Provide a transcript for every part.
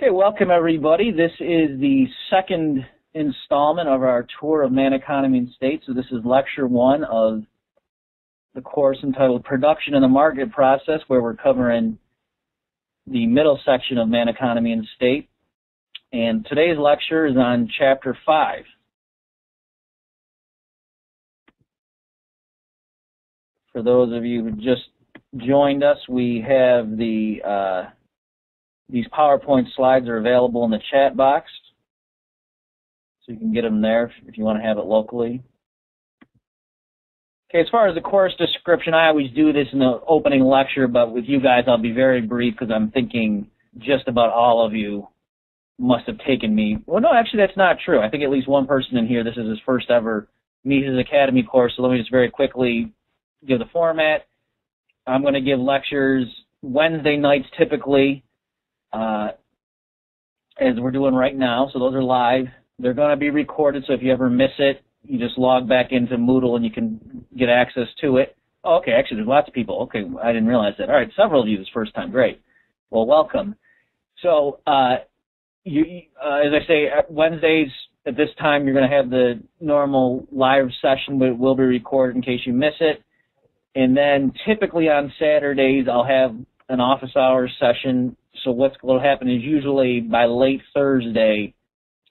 Okay, welcome everybody. This is the second installment of our tour of Man, Economy, and State. So this is lecture one of the course entitled Production and the Market Process, where we're covering the middle section of Man, Economy, and State. And today's lecture is on chapter 5. For those of you who just joined us, we have the these PowerPoint slides are available in the chat box, so you can get them there if you want to have it locally. Okay, as far as the course description, I always do this in the opening lecture, but with you guys I'll be very brief because I'm thinking just about all of you must have taken me. Well, no, actually that's not true. I think at least one person in here, this is his first ever Mises Academy course, so let me just very quickly give the format. I'm going to give lectures Wednesday nights typically, as we're doing right now, so those are live. They're going to be recorded, so if you ever miss it, you just log back into Moodle and you can get access to it. Oh, okay, actually, there's lots of people. Okay, I didn't realize that. All right, several of you this first time. Great. Well, welcome. So, as I say, Wednesdays at this time, you're going to have the normal live session, but it will be recorded in case you miss it. And then typically on Saturdays, I'll have an office hours session. So what's going to happen is usually by late Thursday,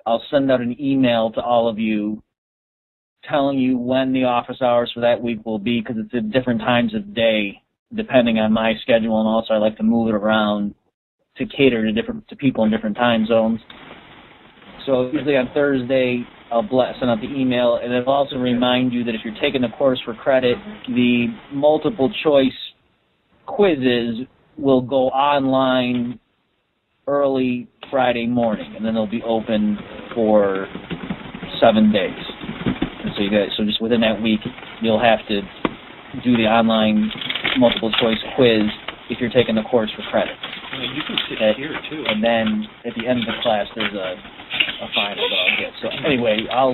I'll send out an email to all of you telling you when the office hours for that week will be, because it's at different times of day depending on my schedule, and also I like to move it around to cater to people in different time zones. So usually on Thursday, I'll send out the email, and I'll also remind you that if you're taking the course for credit, the multiple choice quizzes will go online early Friday morning, and then they'll be open for 7 days. And so you guys, so just within that week, you'll have to do the online multiple choice quiz if you're taking the course for credit. I mean, you can sit here too. And then at the end of the class, there's a final that I'll get. So anyway, I'll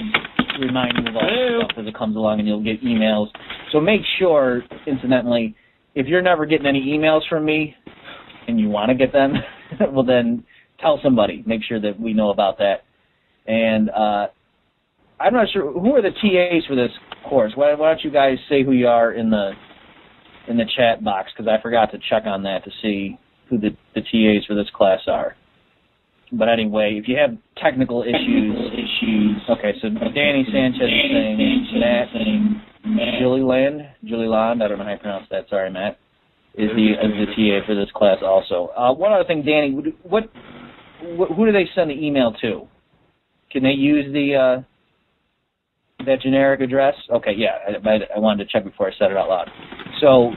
remind you of all this stuff as it comes along, and you'll get emails. So make sure, incidentally, if you're never getting any emails from me and you want to get them, well, then tell somebody. Make sure that we know about that. And I'm not sure, who are the TAs for this course? Why don't you guys say who you are in the chat box, because I forgot to check on that to see who the TAs for this class are. But anyway, if you have technical issues. Okay, so Danny Sanchez is saying Matt. Julie Londe, I don't know how you pronounce that, sorry Matt, is the TA for this class also. One other thing, Danny, who do they send the email to? Can they use the that generic address? Okay, yeah, I wanted to check before I said it out loud. So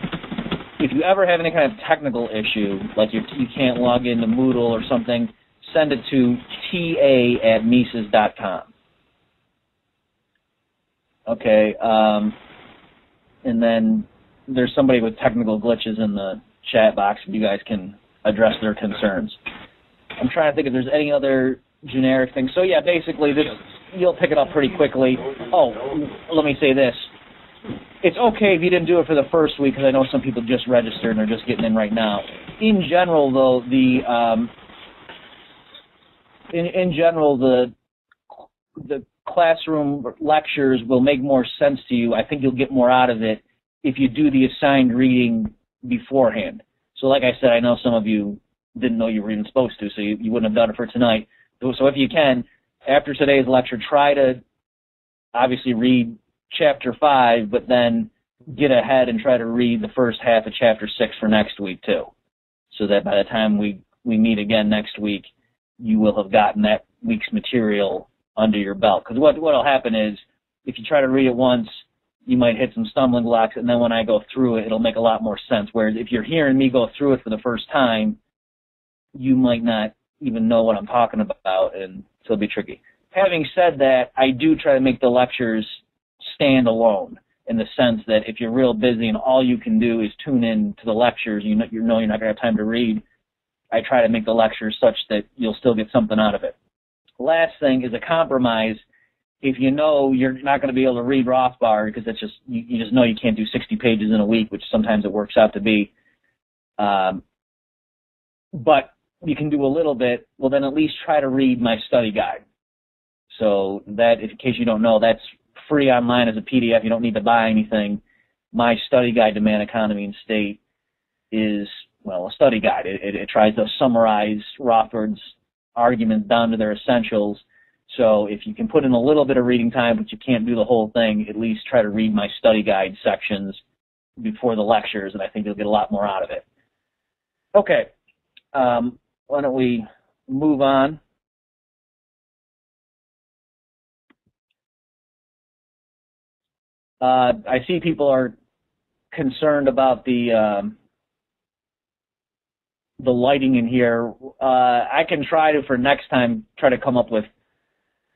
if you ever have any kind of technical issue, like you can't log into Moodle or something, send it to TA at Mises.com. Okay, and then there's somebody with technical glitches in the chat box, and you guys can address their concerns. I'm trying to think if there's any other generic thing. So yeah, basically this, you'll pick it up pretty quickly. Oh, let me say this. It's okay if you didn't do it for the first week, because I know some people just registered and are just getting in right now. In general, though, the classroom lectures will make more sense to you. I think you'll get more out of it if you do the assigned reading beforehand. So like I said, I know some of you didn't know you were even supposed to, so you wouldn't have done it for tonight. So if you can, after today's lecture, try to obviously read chapter 5, but then get ahead and try to read the first half of chapter 6 for next week too, so that by the time we meet again next week, you will have gotten that week's material under your belt. Because what'll happen is, if you try to read it once, you might hit some stumbling blocks, and then when I go through it, it'll make a lot more sense. Whereas if you're hearing me go through it for the first time, you might not even know what I'm talking about, and so it'll be tricky. Having said that, I do try to make the lectures stand alone, in the sense that if you're real busy and all you can do is tune in to the lectures, you know you're not going to have time to read, I try to make the lectures such that you'll still get something out of it. Last thing is a compromise. If you know you're not going to be able to read Rothbard, because that's just, you just know you can't do 60 pages in a week, which sometimes it works out to be. But you can do a little bit, well, then at least try to read my study guide. So that, in case you don't know, that's free online as a PDF. You don't need to buy anything. My study guide to Man, Economy, and State is, well, a study guide. It tries to summarize Rothbard's arguments down to their essentials. So if you can put in a little bit of reading time, but you can't do the whole thing, at least try to read my study guide sections before the lectures, and I think you'll get a lot more out of it. Okay, why don't we move on? I see people are concerned about the lighting in here. I can try to, for next time, try to come up with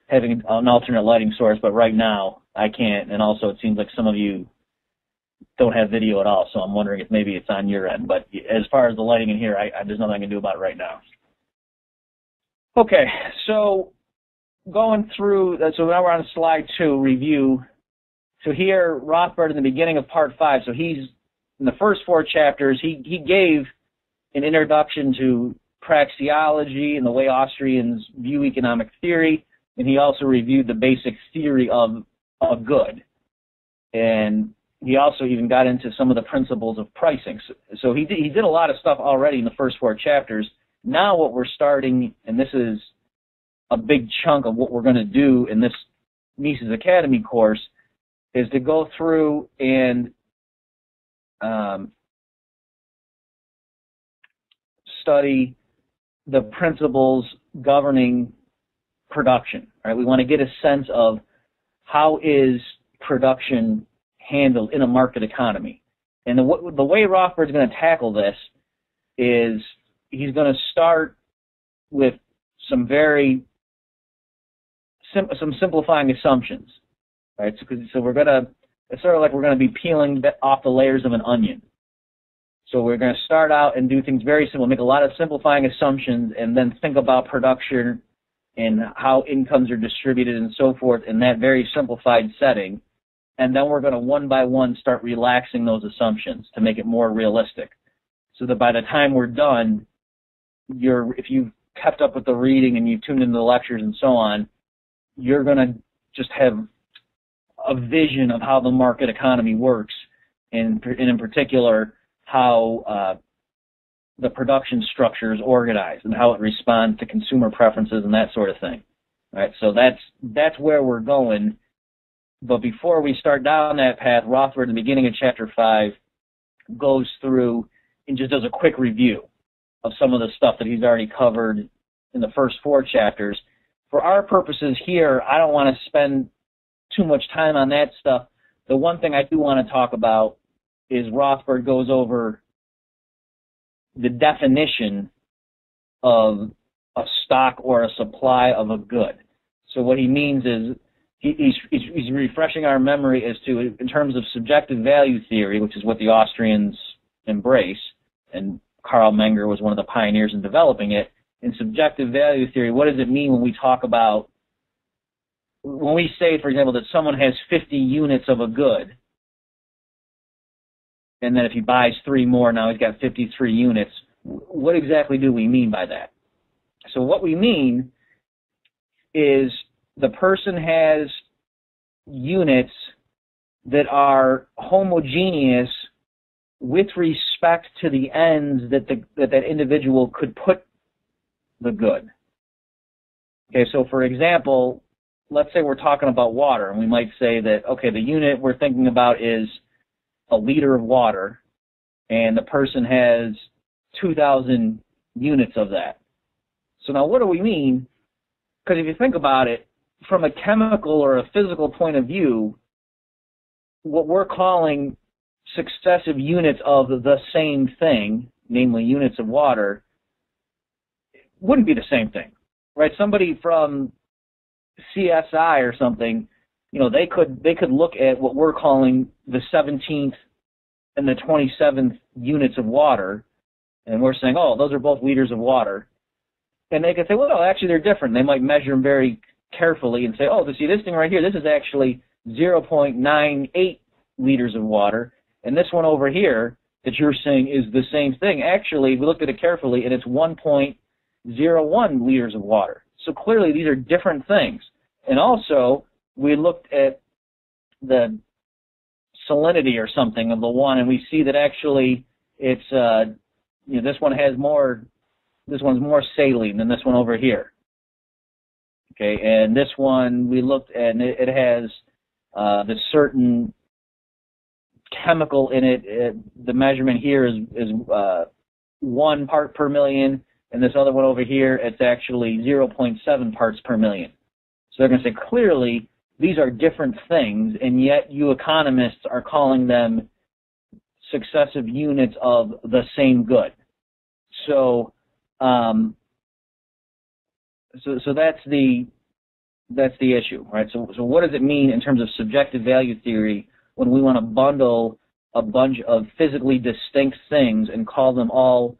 having an alternate lighting source, but right now I can't. And also, it seems like some of you don't have video at all, so I'm wondering if maybe it's on your end. But as far as the lighting in here, there's nothing I can do about it right now. Okay, so going through, so now we're on slide 2, review. So here, Rothbard in the beginning of part 5, so he's, in the first 4 chapters, he gave an introduction to praxeology and the way Austrians view economic theory, and he also reviewed the basic theory of good. And he also even got into some of the principles of pricing. So he did a lot of stuff already in the first 4 chapters. Now what we're starting, and this is a big chunk of what we're going to do in this Mises Academy course, is to go through and study the principles governing production. Right? We want to get a sense of how is production handled in a market economy. And the way Rothbard's going to tackle this is he's going to start with some very simplifying assumptions. Right, so it's sort of like we're going to be peeling off the layers of an onion. So we're going to start out and do things very simple, make a lot of simplifying assumptions, and then think about production and how incomes are distributed and so forth in that very simplified setting. And then we're going to one by one start relaxing those assumptions to make it more realistic. So that by the time we're done, if you've kept up with the reading and you've tuned into the lectures and so on, you're going to just have a vision of how the market economy works, and in particular how the production structure is organized and how it responds to consumer preferences and that sort of thing. All right, so that's where we're going. But before we start down that path, Rothbard, in the beginning of chapter 5, goes through and just does a quick review of some of the stuff that he's already covered in the first 4 chapters. For our purposes here, I don't want to spend too much time on that stuff. The one thing I do want to talk about is Rothbard goes over the definition of a stock or a supply of a good. So what he means is he's refreshing our memory as to, in terms of subjective value theory, which is what the Austrians embrace, and Karl Menger was one of the pioneers in developing it. In subjective value theory, what does it mean when we talk about, when we say, for example, that someone has 50 units of a good, and then if he buys 3 more, now he's got 53 units, what exactly do we mean by that? So what we mean is the person has units that are homogeneous with respect to the ends that that individual could put the good. Okay, so for example, let's say we're talking about water, and we might say that, okay, the unit we're thinking about is a liter of water, and the person has 2,000 units of that. So now what do we mean? Because if you think about it, from a chemical or a physical point of view, what we're calling successive units of the same thing, namely units of water, wouldn't be the same thing, right? Somebody from CSI or something, you know, they could look at what we're calling the 17th and the 27th units of water, and we're saying, oh, those are both liters of water, and they could say, well, no, actually they're different. They might measure them very carefully and say, oh, see, this thing right here, this is actually 0.98 liters of water, and this one over here that you're saying is the same thing, actually, we looked at it carefully, and it's 1.98 0.01 liters of water. So clearly these are different things. And also we looked at the salinity or something of the one, and we see that actually it's you know, this one has more, this one's more saline than this one over here. Okay, and this one we looked at, and it has the certain chemical in it. The measurement here is 1 part per million, and this other one over here, it's actually 0.7 parts per million. So they're going to say clearly these are different things, and yet you economists are calling them successive units of the same good. So so that's the issue, right? So what does it mean in terms of subjective value theory when we want to bundle a bunch of physically distinct things and call them all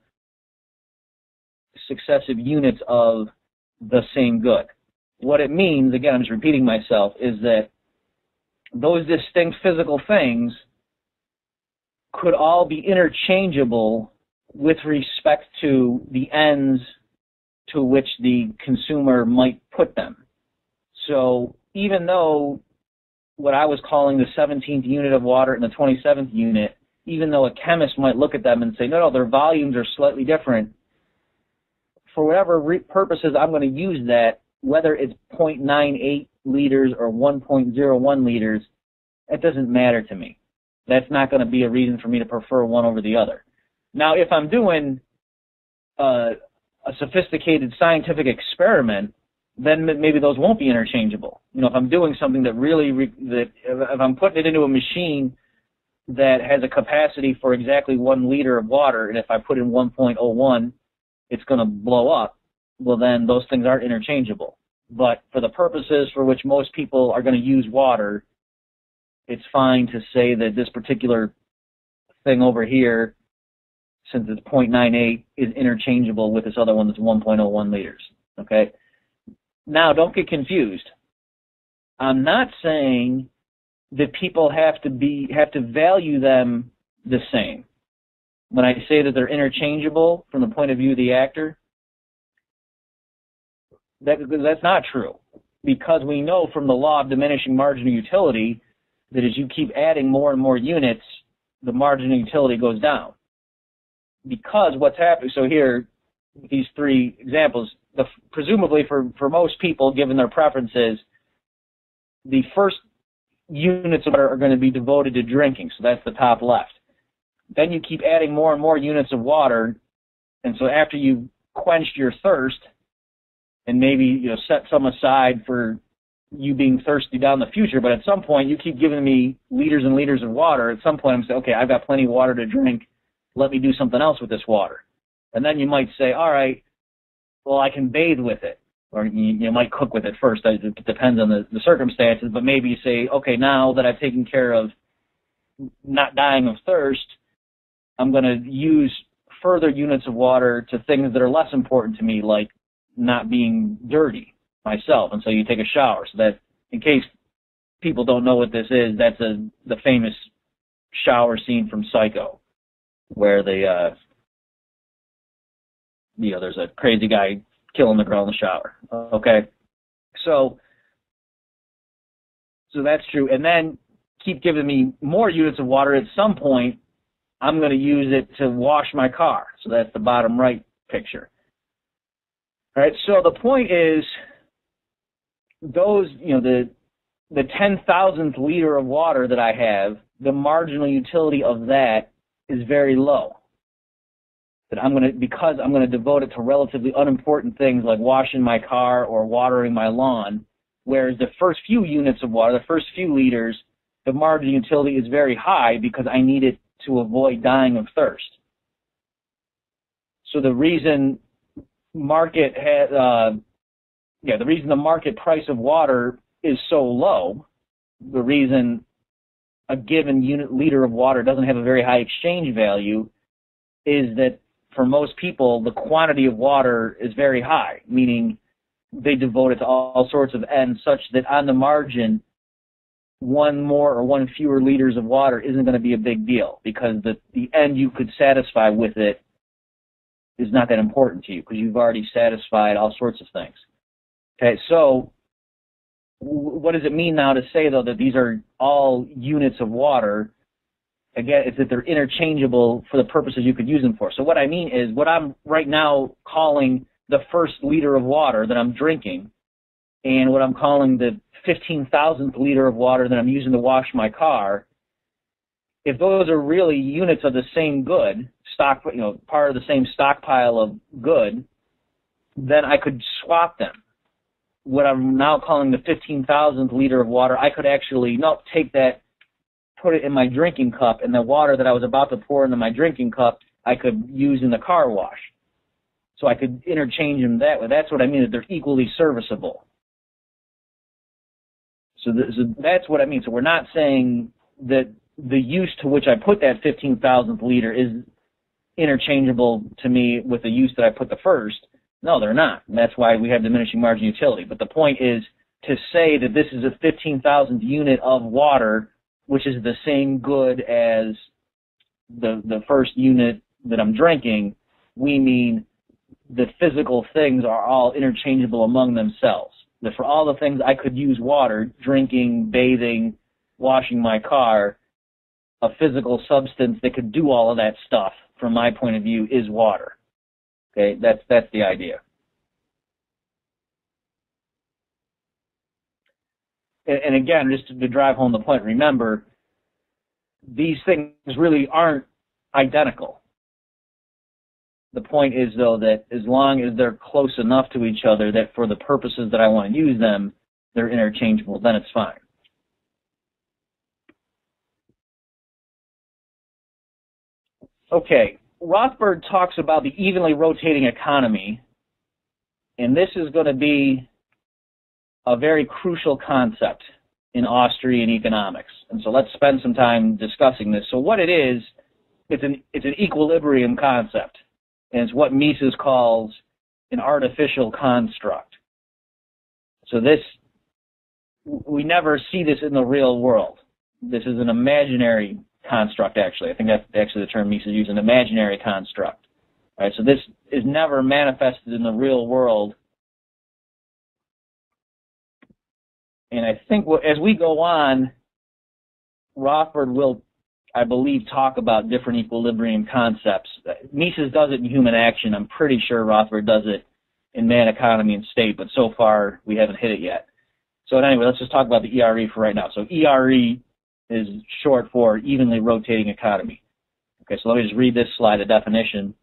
successive units of the same good? What it means, again, I'm just repeating myself, is that those distinct physical things could all be interchangeable with respect to the ends to which the consumer might put them. So even though what I was calling the 17th unit of water and the 27th unit, even though a chemist might look at them and say, no, their volumes are slightly different, for whatever purposes I'm going to use that, whether it's 0.98 liters or 1.01 liters, that doesn't matter to me. That's not going to be a reason for me to prefer one over the other. Now, if I'm doing a sophisticated scientific experiment, then maybe those won't be interchangeable. You know, if I'm doing something that really, if I'm putting it into a machine that has a capacity for exactly 1 liter of water, and if I put in 1.01, it's going to blow up, well, then those things aren't interchangeable. But for the purposes for which most people are going to use water, it's fine to say that this particular thing over here, since it's 0.98, is interchangeable with this other one that's 1.01 liters, okay? Now, don't get confused. I'm not saying that people have to value them the same. When I say that they're interchangeable from the point of view of the actor, that's not true, because we know from the law of diminishing marginal utility that as you keep adding more and more units, the marginal utility goes down. Because what's happening, so here, these three examples, presumably for most people, given their preferences, the first units of water are going to be devoted to drinking, so that's the top left. Then you keep adding more and more units of water, and so after you quenched your thirst, and maybe set some aside for you being thirsty down the future, but at some point you keep giving me liters and liters of water. At some point I'm saying, okay, I've got plenty of water to drink. Let me do something else with this water. And then you might say, all right, well, I can bathe with it. Or you might cook with it first. It depends on the circumstances. But maybe you say, okay, now that I've taken care of not dying of thirst, I'm going to use further units of water to things that are less important to me, like not being dirty myself. And so you take a shower. So that, in case people don't know what this is, that's the famous shower scene from Psycho, where there's a crazy guy killing the girl in the shower. Okay, so that's true. And then keep giving me more units of water. At some point, I'm going to use it to wash my car. So that's the bottom right picture. All right. So the point is, those the 10,000th liter of water that I have, the marginal utility of that is very low. Because I'm going to devote it to relatively unimportant things like washing my car or watering my lawn, whereas the first few units of water, the first few liters, the marginal utility is very high because I need it to avoid dying of thirst. So the reason the market price of water is so low, the reason a given liter of water doesn't have a very high exchange value is that for most people, the quantity of water is very high, meaning they devote it to all sorts of ends such that on the margin, one more or one fewer liters of water isn't going to be a big deal because the end you could satisfy with it is not that important to you because you've already satisfied all sorts of things. Okay, so what does it mean now to say, though, that these are all units of water? Again, it's that they're interchangeable for the purposes you could use them for. So what I mean is what I'm right now calling the first liter of water that I'm drinking and what I'm calling the 15,000th liter of water that I'm using to wash my car, if those are really units of the same good, stock, you know, part of the same stockpile of good, then I could swap them. What I'm now calling the 15,000th liter of water, I could actually take that, put it in my drinking cup, and the water that I was about to pour into my drinking cup, I could use in the car wash. So I could interchange them that way. That's what I mean, that they're equally serviceable. So that's what I mean. So we're not saying that the use to which I put that 15,000th liter is interchangeable to me with the use that I put the first. No, they're not. And that's why we have diminishing margin utility. But the point is to say that this is a 15,000th unit of water, which is the same good as the first unit that I'm drinking, we mean the physical things are all interchangeable among themselves. That for all the things I could use water, drinking, bathing, washing my car, a physical substance that could do all of that stuff, from my point of view, is water. Okay, that's the idea. And again, just to drive home the point, remember, these things really aren't identical. The point is, though, that as long as they're close enough to each other that for the purposes that I want to use them, they're interchangeable, then it's fine. Okay, Rothbard talks about the evenly rotating economy, and this is going to be a very crucial concept in Austrian economics. And so let's spend some time discussing this. So what it is, it's an equilibrium concept, and it's what Mises calls an artificial construct. So this, we never see this in the real world. This is an imaginary construct, actually. I think that's actually the term Mises used, an imaginary construct. All right, so this is never manifested in the real world. And I think as we go on, Rothbard will, I believe, talk about different equilibrium concepts. Mises does it in Human Action. I'm pretty sure Rothbard does it in Man, Economy, and State, but so far we haven't hit it yet. So anyway, let's just talk about the ERE for right now. So ERE is short for evenly rotating economy. Okay, so let me just read this slide, the definition.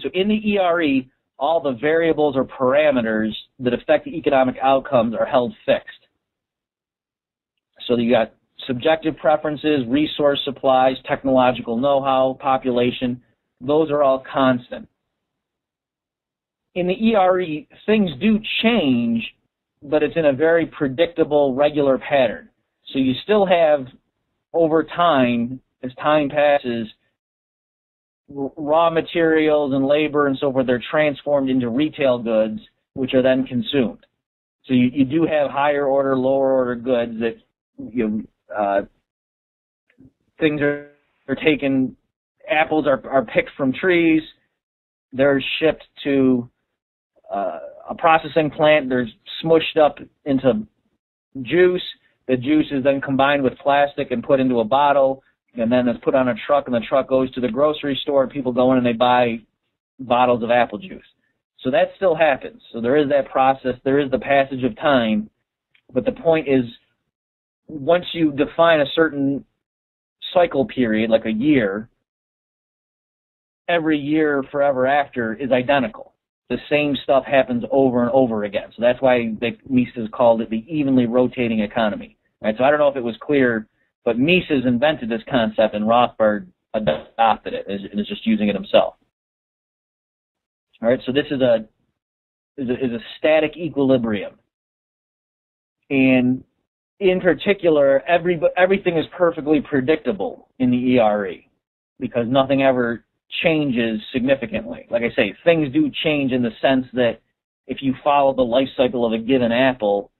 So in the ERE, all the variables or parameters that affect the economic outcomes are held fixed. So you got subjective preferences, resource supplies, technological know-how, population. Those are all constant. In the ERE, things do change, but it's in a very predictable, regular pattern. So you still have, over time, as time passes, raw materials and labor and so forth, they're transformed into retail goods, which are then consumed. So you do have higher order, lower order goods that, you know, things are taken, apples are picked from trees, they're shipped to a processing plant, they're smushed up into juice, the juice is then combined with plastic and put into a bottle, and then it's put on a truck, and the truck goes to the grocery store, and people go in and they buy bottles of apple juice. So that still happens. So there is that process, there is the passage of time, but the point is, once you define a certain cycle period, like a year, every year forever after is identical. The same stuff happens over and over again. So that's why Mises called it the evenly rotating economy. Right? So I don't know if it was clear, but Mises invented this concept and Rothbard adopted it and is just using it himself. All right, so this is a static equilibrium. And in particular, everything is perfectly predictable in the ERE because nothing ever changes significantly. Like I say, things do change in the sense that if you follow the life cycle of a given apple,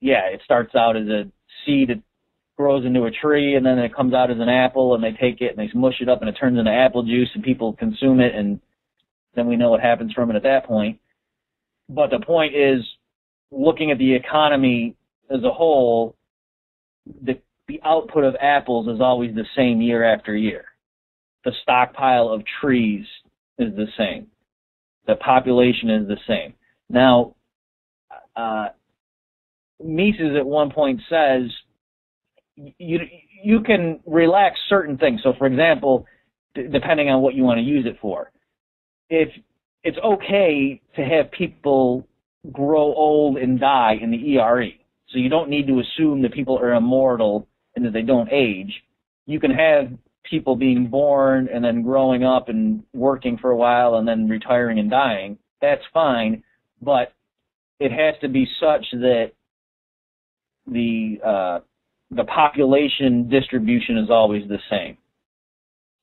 yeah, it starts out as a seed that grows into a tree, and then it comes out as an apple, and they take it and they mush it up, and it turns into apple juice, and people consume it, and then we know what happens from it at that point. But the point is, looking at the economy as a whole, the output of apples is always the same year after year. The stockpile of trees is the same. The population is the same. Now, Mises at one point says you can relax certain things. So, for example, depending on what you want to use it for, if it's okay to have people grow old and die in the ERE, so you don't need to assume that people are immortal and that they don't age. You can have people being born and then growing up and working for a while and then retiring and dying. That's fine, but it has to be such that the population distribution is always the same.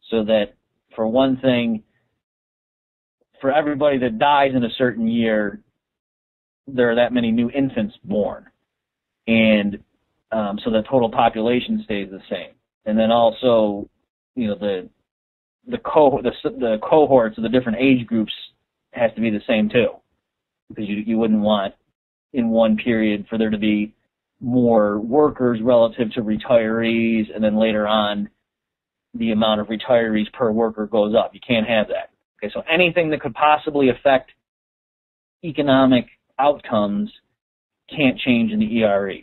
So that, for one thing, for everybody that dies in a certain year, there are that many new infants born. And so the total population stays the same. And then also, you know, the cohorts of the different age groups has to be the same too, because you wouldn't want in one period for there to be more workers relative to retirees, and then later on the amount of retirees per worker goes up. You can't have that. Okay, so anything that could possibly affect economic outcomes can't change in the ERE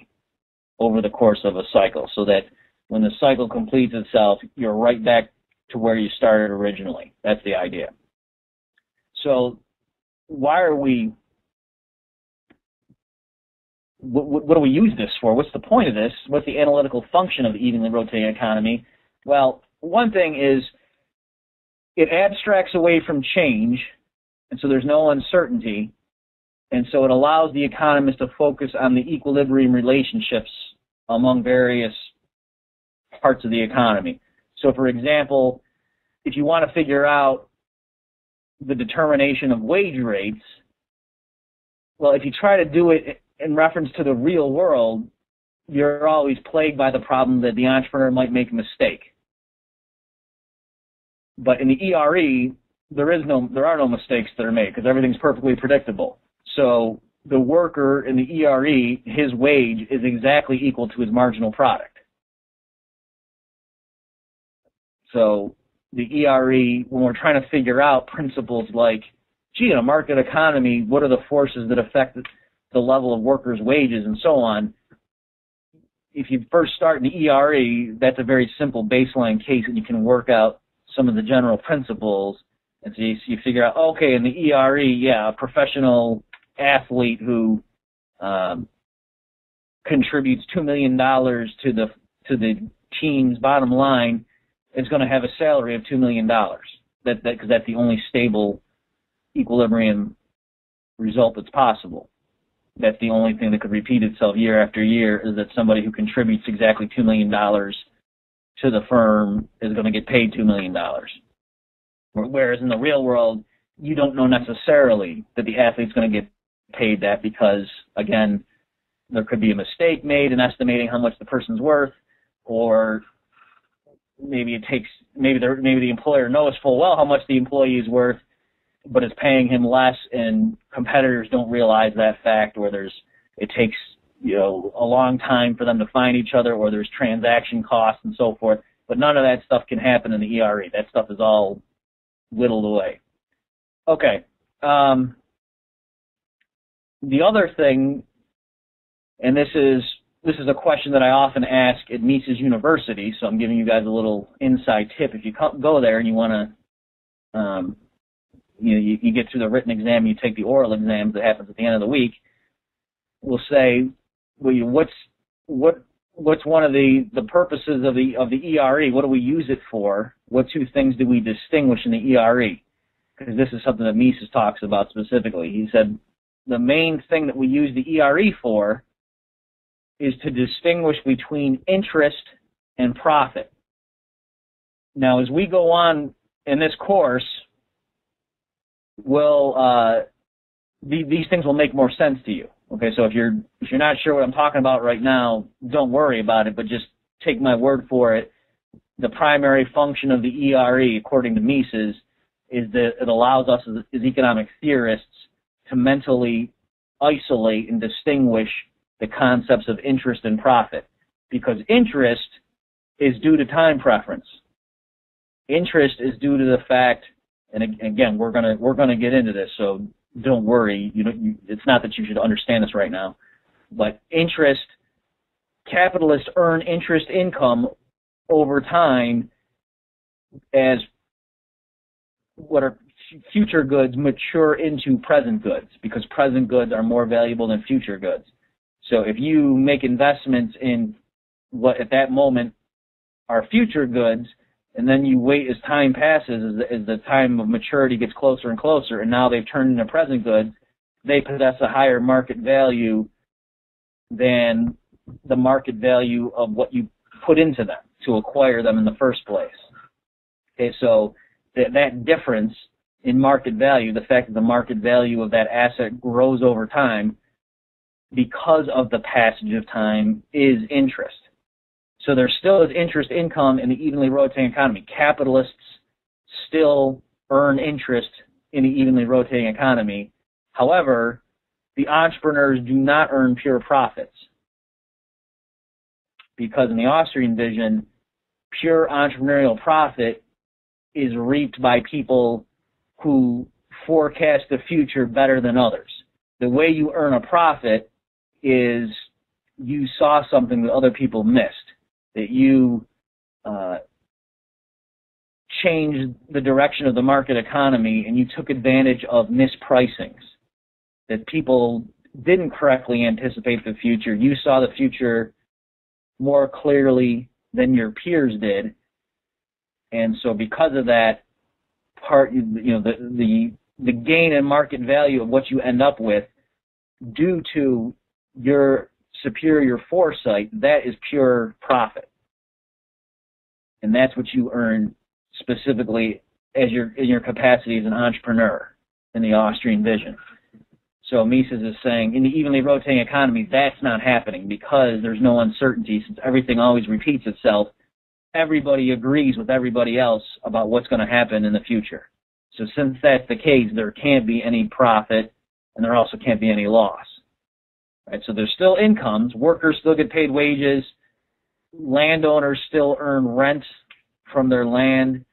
over the course of a cycle, so that when the cycle completes itself, you're right back to where you started originally. That's the idea. So why are we... What do we use this for? What's the point of this? What's the analytical function of the evenly rotating economy? Well, one thing is it abstracts away from change, and so there's no uncertainty, and so it allows the economist to focus on the equilibrium relationships among various parts of the economy. So, for example, if you want to figure out the determination of wage rates, well, if you try to do it in reference to the real world, you're always plagued by the problem that the entrepreneur might make a mistake. But in the ERE, there are no mistakes that are made, because everything's perfectly predictable. So the worker in the ERE, his wage is exactly equal to his marginal product. So the ERE, when we're trying to figure out principles like, gee, in a market economy, what are the forces that affect the level of workers' wages and so on, if you first start in the ERE, that's a very simple baseline case, and you can work out some of the general principles, and so you figure out, okay, in the ERE, yeah, a professional athlete who contributes $2 million to the team's bottom line is going to have a salary of $2 million, because that's the only stable equilibrium result that's possible. That's the only thing that could repeat itself year after year, is that somebody who contributes exactly $2 million to the firm is going to get paid $2 million. Whereas in the real world, you don't know necessarily that the athlete's going to get paid that, because, again, there could be a mistake made in estimating how much the person's worth, or maybe the employer knows full well how much the employee is worth, but it's paying him less, and competitors don't realize that fact, or it takes, you know, a long time for them to find each other, or there's transaction costs and so forth. But none of that stuff can happen in the ERE. That stuff is all whittled away. Okay. The other thing, and this is a question that I often ask at Mises University, so I'm giving you guys a little inside tip. If you go there and you want to... You get through the written exam, you take the oral exam that happens at the end of the week, we'll say, well, what's one of the purposes of the ERE? What do we use it for? What two things do we distinguish in the ERE? Because this is something that Mises talks about specifically. He said, the main thing that we use the ERE for is to distinguish between interest and profit. Now, as we go on in this course, these things will make more sense to you. Okay, so if you're not sure what I'm talking about right now, don't worry about it, but just take my word for it. The primary function of the ERE, according to Mises, is that it allows us as economic theorists to mentally isolate and distinguish the concepts of interest and profit, because interest is due to time preference. Interest is due to the fact, and again, we're gonna get into this, so don't worry. It's not that you should understand this right now, but interest. Capitalists earn interest income over time as what are future goods mature into present goods, because present goods are more valuable than future goods. So if you make investments in what at that moment are future goods, and then you wait as time passes, as the time of maturity gets closer and closer, and now they've turned into present goods, they possess a higher market value than the market value of what you put into them to acquire them in the first place. Okay, so that difference in market value, the fact that the market value of that asset grows over time because of the passage of time, is interest. So there still is interest income in the evenly rotating economy. Capitalists still earn interest in the evenly rotating economy. However, the entrepreneurs do not earn pure profits, because in the Austrian vision, pure entrepreneurial profit is reaped by people who forecast the future better than others. The way you earn a profit is you saw something that other people missed, that you changed the direction of the market economy and you took advantage of mispricings, that people didn't correctly anticipate the future. You saw the future more clearly than your peers did, and so because of that part, the gain in market value of what you end up with due to your superior foresight, that is pure profit, and that's what you earn specifically as in your capacity as an entrepreneur in the Austrian vision. So Mises is saying, in the evenly rotating economy, that's not happening because there's no uncertainty, since everything always repeats itself. Everybody agrees with everybody else about what's going to happen in the future. So since that's the case, there can't be any profit, and there also can't be any loss. Right? So there's still incomes. Workers still get paid wages. Landowners still earn rent from their land.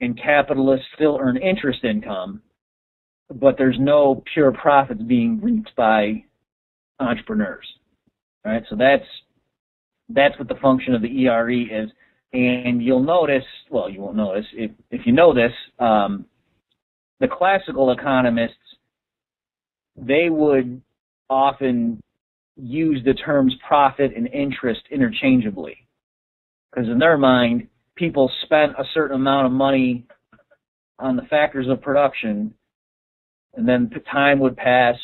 And capitalists still earn interest income. But there's no pure profits being reaped by entrepreneurs, right? So that's what the function of the ERE is. And you'll notice, well, you won't notice if you know this, the classical economists, they would often use the terms profit and interest interchangeably, because in their mind, people spent a certain amount of money on the factors of production. And then time would pass.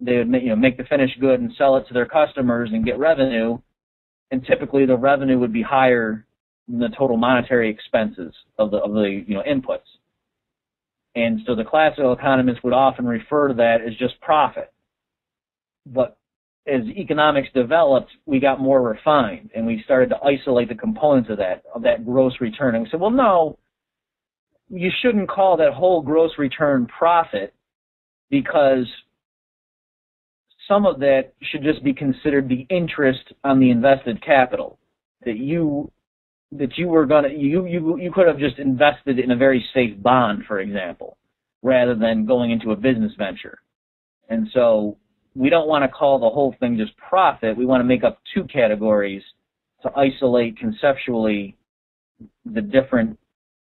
They would make the finished good and sell it to their customers and get revenue. And typically, the revenue would be higher than the total monetary expenses of the inputs. And so the classical economists would often refer to that as just profit. But as economics developed, we got more refined, and we started to isolate the components of that gross return. And we said, well, no, you shouldn't call that whole gross return profit, because some of that should just be considered the interest on the invested capital, that you could have just invested in a very safe bond, for example, rather than going into a business venture. And so we don't want to call the whole thing just profit. We want to make up two categories to isolate conceptually the different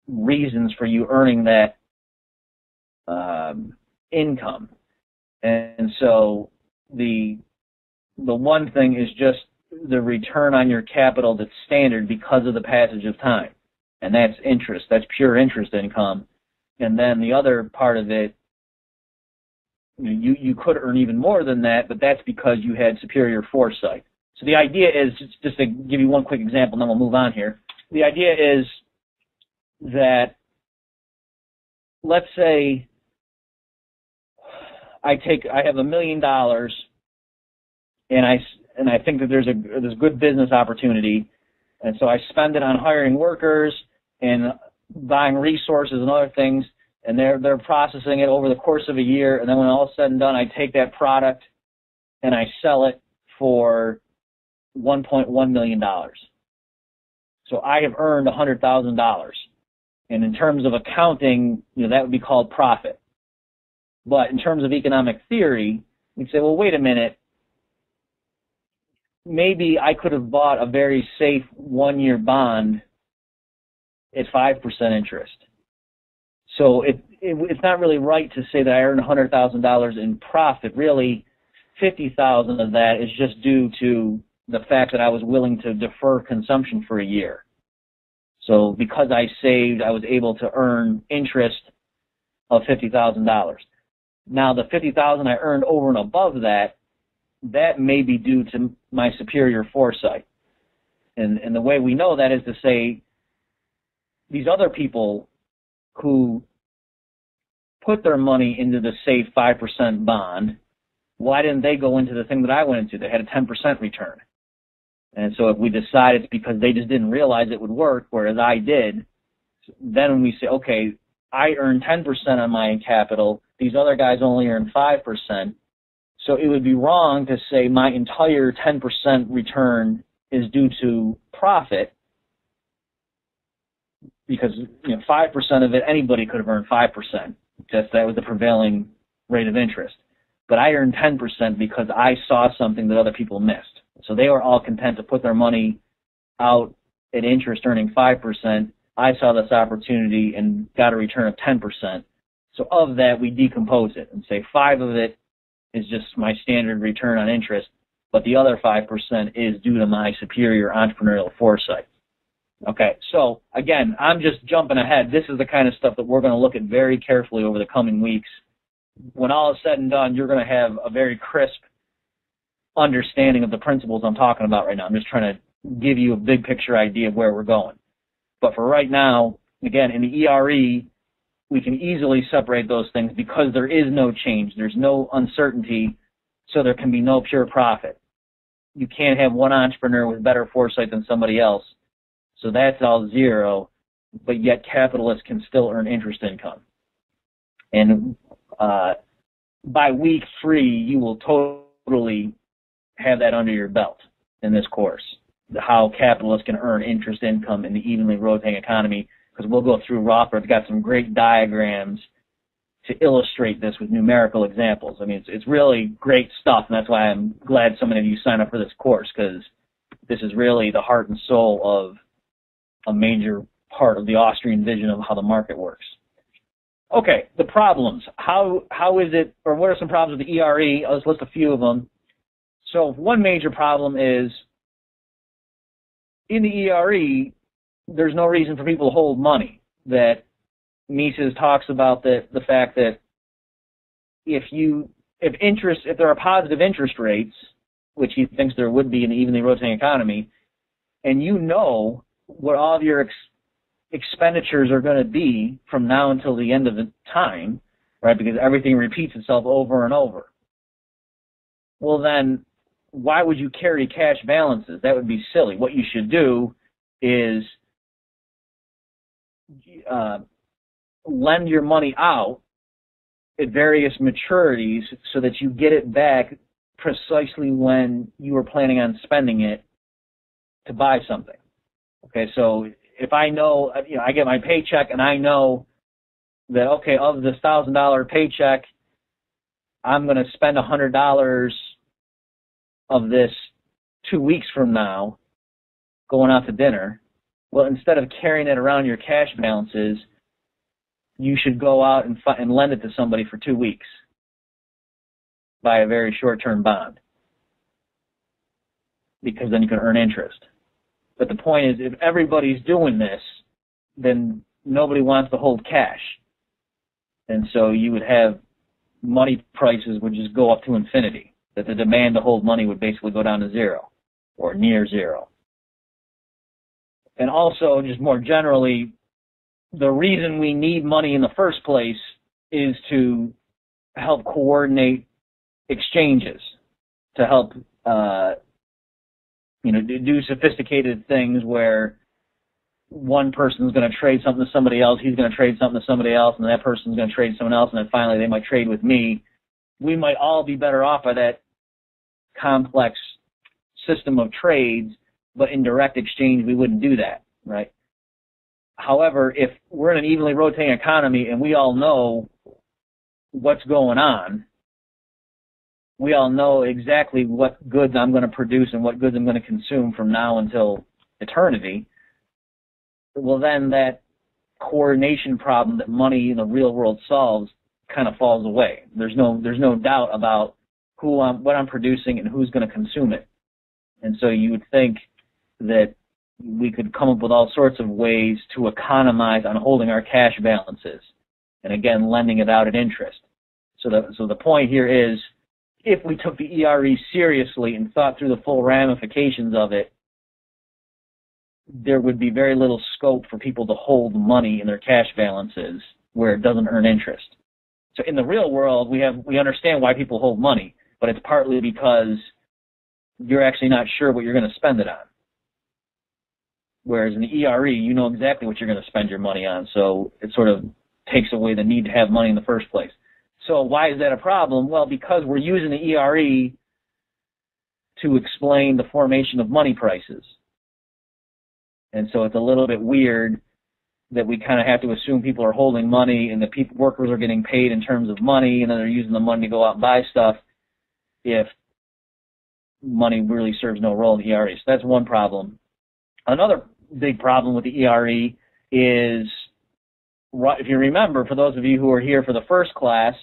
reasons for you earning that income. And so the one thing is just the return on your capital that's standard because of the passage of time, and that's interest. That's pure interest income. And then the other part of it, you could earn even more than that, but that's because you had superior foresight. So the idea is, just to give you one quick example, and then we'll move on here. The idea is that, let's say, I have $1 million, and I think that there's a good business opportunity, and so I spend it on hiring workers, and buying resources and other things, and they're processing it over the course of a year, and then when all is said and done, I take that product and I sell it for $1.1 million. So I have earned $100,000. And in terms of accounting, you know, that would be called profit. But in terms of economic theory, you'd say, well, wait a minute. Maybe I could have bought a very safe one-year bond at 5% interest. So it's not really right to say that I earned $100,000 in profit. Really, $50,000 of that is just due to the fact that I was willing to defer consumption for a year. So because I saved, I was able to earn interest of $50,000. Now, the $50,000 I earned over and above that, that may be due to my superior foresight. And the way we know that is to say these other people who put their money into the safe 5% bond, why didn't they go into the thing that I went into? They had a 10% return. And so if we decide it's because they just didn't realize it would work, whereas I did, then when we say, okay, I earned 10% on my capital, these other guys only earned 5%, so it would be wrong to say my entire 10% return is due to profit, because, you know, 5% of it, anybody could have earned 5%. Just that was the prevailing rate of interest. But I earned 10% because I saw something that other people missed. So they were all content to put their money out at interest earning 5%. I saw this opportunity and got a return of 10%. So of that, we decompose it and say 5 of it is just my standard return on interest, but the other 5% is due to my superior entrepreneurial foresight. Okay, so again, I'm just jumping ahead. This is the kind of stuff that we're going to look at very carefully over the coming weeks. When all is said and done, you're going to have a very crisp understanding of the principles I'm talking about right now. I'm just trying to give you a big picture idea of where we're going. But for right now, again, in the ERE, we can easily separate those things because there is no change. There's no uncertainty, so there can be no pure profit. You can't have one entrepreneur with better foresight than somebody else, so that's all zero, but yet capitalists can still earn interest income. And by week 3, you will totally have that under your belt in this course, how capitalists can earn interest income in the evenly rotating economy, because we'll go through Rothbard's got some great diagrams to illustrate this with numerical examples. I mean, it's really great stuff, and that's why I'm glad so many of you sign up for this course, because this is really the heart and soul of a major part of the Austrian vision of how the market works. Okay, the problems. How is it, or what are some problems with the ERE? I'll just list a few of them. So one major problem is in the ERE, there's no reason for people to hold money. That Mises talks about the fact that if there are positive interest rates, which he thinks there would be in an evenly rotating economy, and you know what all of your expenditures are going to be from now until the end of the time, right, because everything repeats itself over and over, well then why would you carry cash balances? That would be silly. What you should do is lend your money out at various maturities so that you get it back precisely when you were planning on spending it to buy something. Okay, so if I know, you know, I get my paycheck and I know that, okay, of this $1,000 paycheck, I'm going to spend $100 of this 2 weeks from now going out to dinner. Well, instead of carrying it around your cash balances, you should go out and lend it to somebody for 2 weeks by a very short-term bond, because then you can earn interest. But the point is, if everybody's doing this, then nobody wants to hold cash. And so you would have money prices would just go up to infinity, that the demand to hold money would basically go down to zero or near zero. And also, just more generally, the reason we need money in the first place is to help coordinate exchanges, to help do sophisticated things where one person's going to trade something to somebody else, he's going to trade something to somebody else, and then that person's going to trade someone else, and then finally they might trade with me. We might all be better off by that complex system of trades, but in direct exchange we wouldn't do that, right? However, if we're in an evenly rotating economy and we all know what's going on, we all know exactly what goods I'm going to produce and what goods I'm going to consume from now until eternity, well, then that coordination problem that money in the real world solves kind of falls away. There's no doubt about what I'm producing and who's going to consume it. And so you would think that we could come up with all sorts of ways to economize on holding our cash balances and, again, lending it out at interest. So the point here is, if we took the ERE seriously and thought through the full ramifications of it, there would be very little scope for people to hold money in their cash balances where it doesn't earn interest. So in the real world, we understand why people hold money, but it's partly because you're actually not sure what you're going to spend it on. Whereas in the ERE, you know exactly what you're going to spend your money on, so it sort of takes away the need to have money in the first place. So why is that a problem? Well, because we're using the ERE to explain the formation of money prices. And so it's a little bit weird that we kind of have to assume people are holding money and the workers are getting paid in terms of money, and then they're using the money to go out and buy stuff if money really serves no role in the ERE. So that's one problem. Another big problem with the ERE is, if you remember, for those of you who are here for the first class,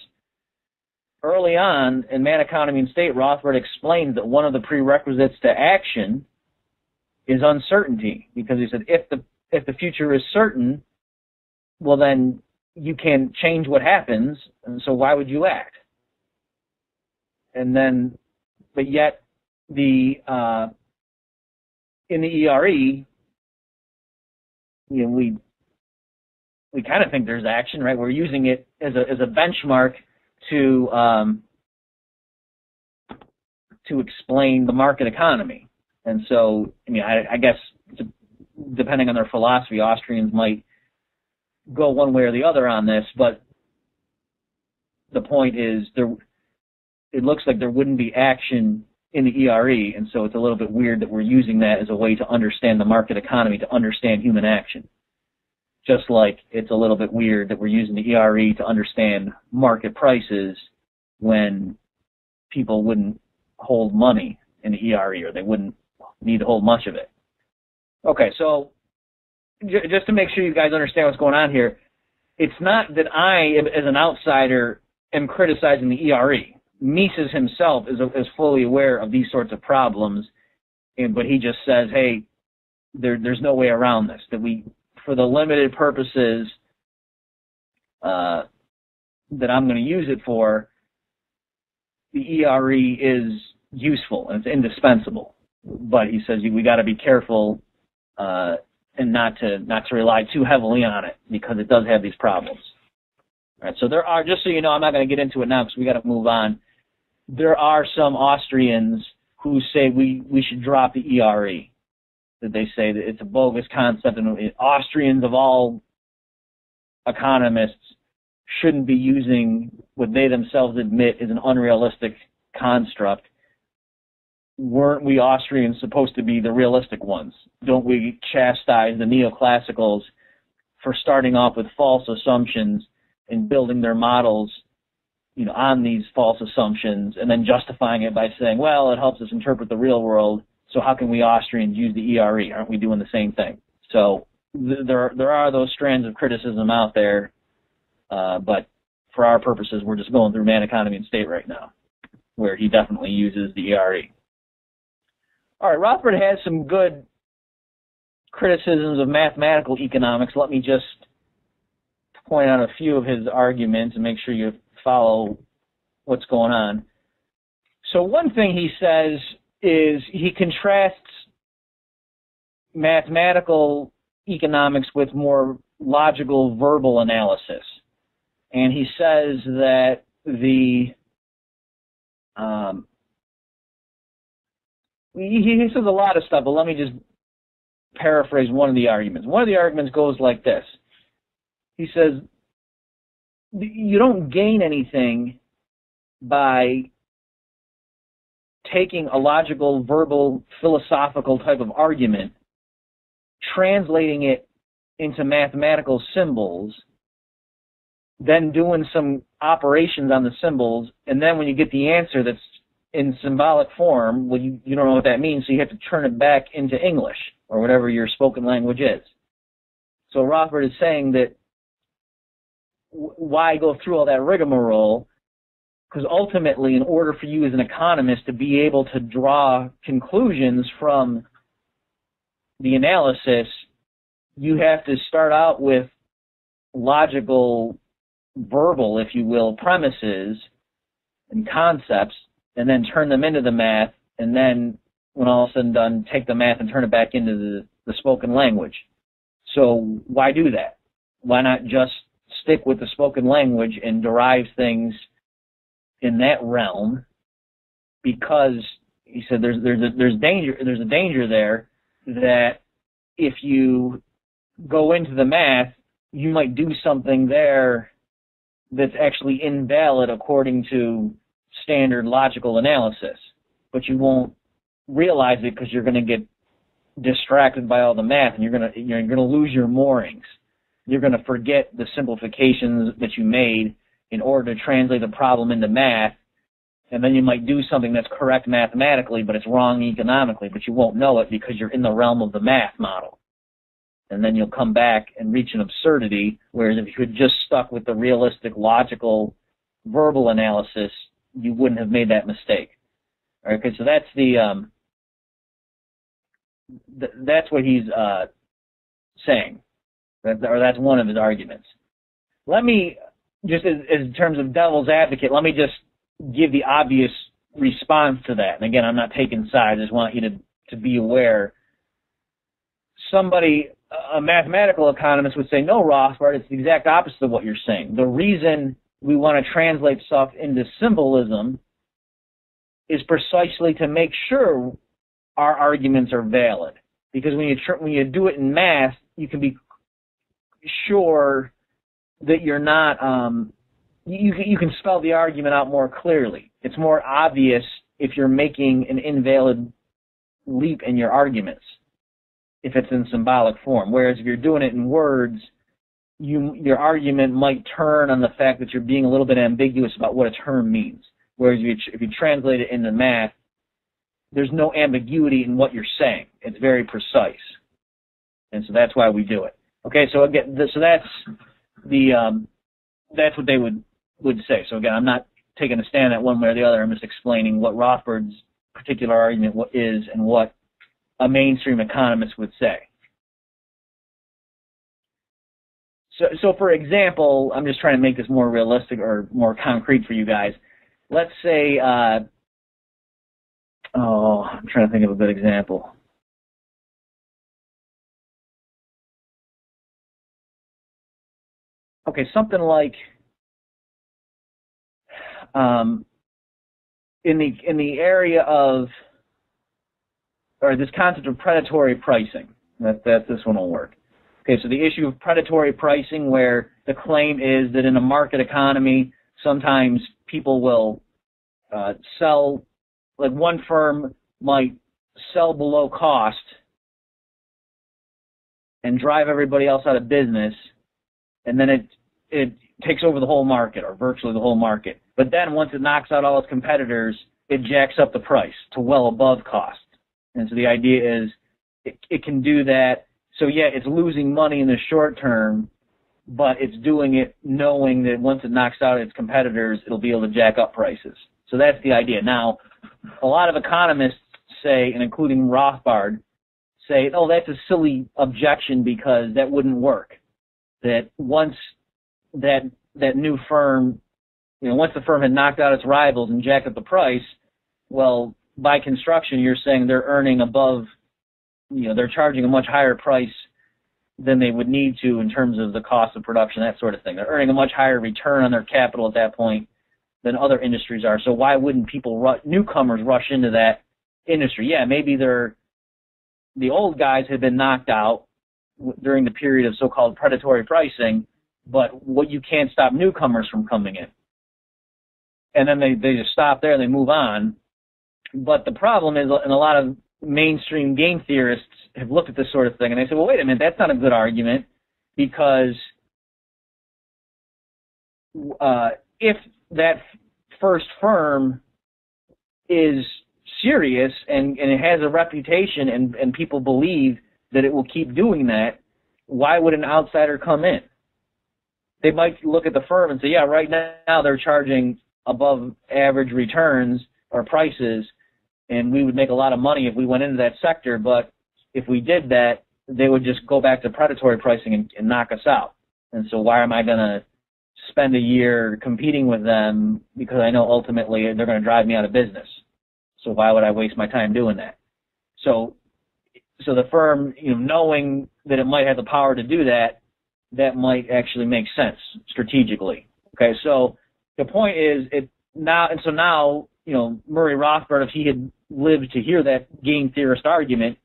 early on in Man, Economy, and State, Rothbard explained that one of the prerequisites to action is uncertainty, because he said if the future is certain, well, then you can change what happens, and so why would you act? And then, but yet in the ERE, you know, we kind of think there's action, right? We're using it as a benchmark to explain the market economy. And so, I mean, I guess depending on their philosophy, Austrians might go one way or the other on this, but the point is, it looks like there wouldn't be action in the ERE, and so it's a little bit weird that we're using that as a way to understand the market economy, to understand human action. Just like it's a little bit weird that we're using the ERE to understand market prices when people wouldn't hold money in the ERE, or they wouldn't need to hold much of it. Okay, so just to make sure you guys understand what's going on here, it's not that I, as an outsider, am criticizing the ERE. Mises himself is fully aware of these sorts of problems, but he just says, hey, there's no way around this, that we, for the limited purposes that I'm going to use it for, the ERE is useful and it's indispensable. But he says we got to be careful and not to rely too heavily on it, because it does have these problems. All right, so there are, just so you know, I'm not going to get into it now because we got to move on. There are some Austrians who say we should drop the ERE. That they say that it's a bogus concept, and Austrians of all economists shouldn't be using what they themselves admit is an unrealistic construct. Weren't we Austrians supposed to be the realistic ones? Don't we chastise the neoclassicals for starting off with false assumptions and building their models, you know, on these false assumptions, and then justifying it by saying, well, it helps us interpret the real world, so how can we Austrians use the ERE? Aren't we doing the same thing? So there are those strands of criticism out there, but for our purposes, we're just going through Man, Economy, and State right now, where he definitely uses the ERE. All right, Rothbard has some good criticisms of mathematical economics. Let me just point out a few of his arguments and make sure you follow what's going on. So one thing he says is he contrasts mathematical economics with more logical verbal analysis. And he says that he says a lot of stuff, but let me just paraphrase one of the arguments. One of the arguments goes like this. He says, you don't gain anything by taking a logical, verbal, philosophical type of argument, translating it into mathematical symbols, then doing some operations on the symbols, and then when you get the answer that's in symbolic form, well, you don't know what that means, so you have to turn it back into English, or whatever your spoken language is. So Rothbard is saying that why go through all that rigmarole? Because ultimately, in order for you as an economist to be able to draw conclusions from the analysis, you have to start out with logical, verbal, if you will, premises and concepts, and then turn them into the math, and then, when all is said and done, take the math and turn it back into the spoken language. So why do that? Why not just stick with the spoken language and derive things in that realm? Because he said there's a danger there that if you go into the math, you might do something there that's actually invalid according to standard logical analysis, but you won't realize it because you're going to get distracted by all the math, and you're going to lose your moorings. You're going to forget the simplifications that you made in order to translate the problem into math, and then you might do something that's correct mathematically, but it's wrong economically, but you won't know it because you're in the realm of the math model. And then you'll come back and reach an absurdity, whereas if you had just stuck with the realistic, logical, verbal analysis, you wouldn't have made that mistake. All right, okay, so that's the that's what he's saying, or that's one of his arguments. Let me just, in terms of devil's advocate, let me just give the obvious response to that. And again, I'm not taking sides. I just want you to be aware. Somebody, a mathematical economist, would say, no, Rothbard, it's the exact opposite of what you're saying. The reason we want to translate stuff into symbolism is precisely to make sure our arguments are valid. Because when you do it in math, you can be sure that you're not, you can spell the argument out more clearly. It's more obvious if you're making an invalid leap in your arguments, if it's in symbolic form. Whereas if you're doing it in words, your argument might turn on the fact that you're being a little bit ambiguous about what a term means. Whereas if you translate it into math, there's no ambiguity in what you're saying. It's very precise. And so that's why we do it. Okay, so again, so that's the that's what they would say. So again, I'm not taking a stand at one way or the other. I'm just explaining what Rothbard's particular argument is and what a mainstream economist would say. So for example, I'm just trying to make this more realistic or more concrete for you guys. Let's say, I'm trying to think of a good example. Okay, something like in the area of, or this concept of predatory pricing. That this one will work. Okay, so the issue of predatory pricing, where the claim is that in a market economy, sometimes people will sell, like one firm might sell below cost and drive everybody else out of business, and then it takes over the whole market, or virtually the whole market. But then once it knocks out all its competitors, it jacks up the price to well above cost. And so the idea is it can do that. So yeah, it's losing money in the short term, but it's doing it knowing that once it knocks out its competitors, it'll be able to jack up prices. So that's the idea. Now, a lot of economists say, and including Rothbard, say, oh, that's a silly objection because that wouldn't work. That once that new firm, once the firm had knocked out its rivals and jacked up the price, well, by construction, you're saying they're earning above, they're charging a much higher price than they would need to in terms of the cost of production, that sort of thing. They're earning a much higher return on their capital at that point than other industries are. So why wouldn't newcomers rush into that industry? Yeah, maybe they're the old guys had been knocked out during the period of so-called predatory pricing, but what you can't stop newcomers from coming in. And then they just stop there and they move on. But the problem is, and a lot of mainstream game theorists have looked at this sort of thing, and they say, well, wait a minute, that's not a good argument, because if that first firm is serious and it has a reputation and people believe that it will keep doing that, why would an outsider come in? They might look at the firm and say, yeah, right now they're charging above average returns or prices, and we would make a lot of money if we went into that sector, but if we did that, they would just go back to predatory pricing and knock us out. And so why am I going to spend a year competing with them, because I know ultimately they're going to drive me out of business? So why would I waste my time doing that? So the firm, you know, knowing that it might have the power to do that, that might actually make sense strategically. Okay, so the point is, now, you know, Murray Rothbard, if he had lived to hear that game theorist argument,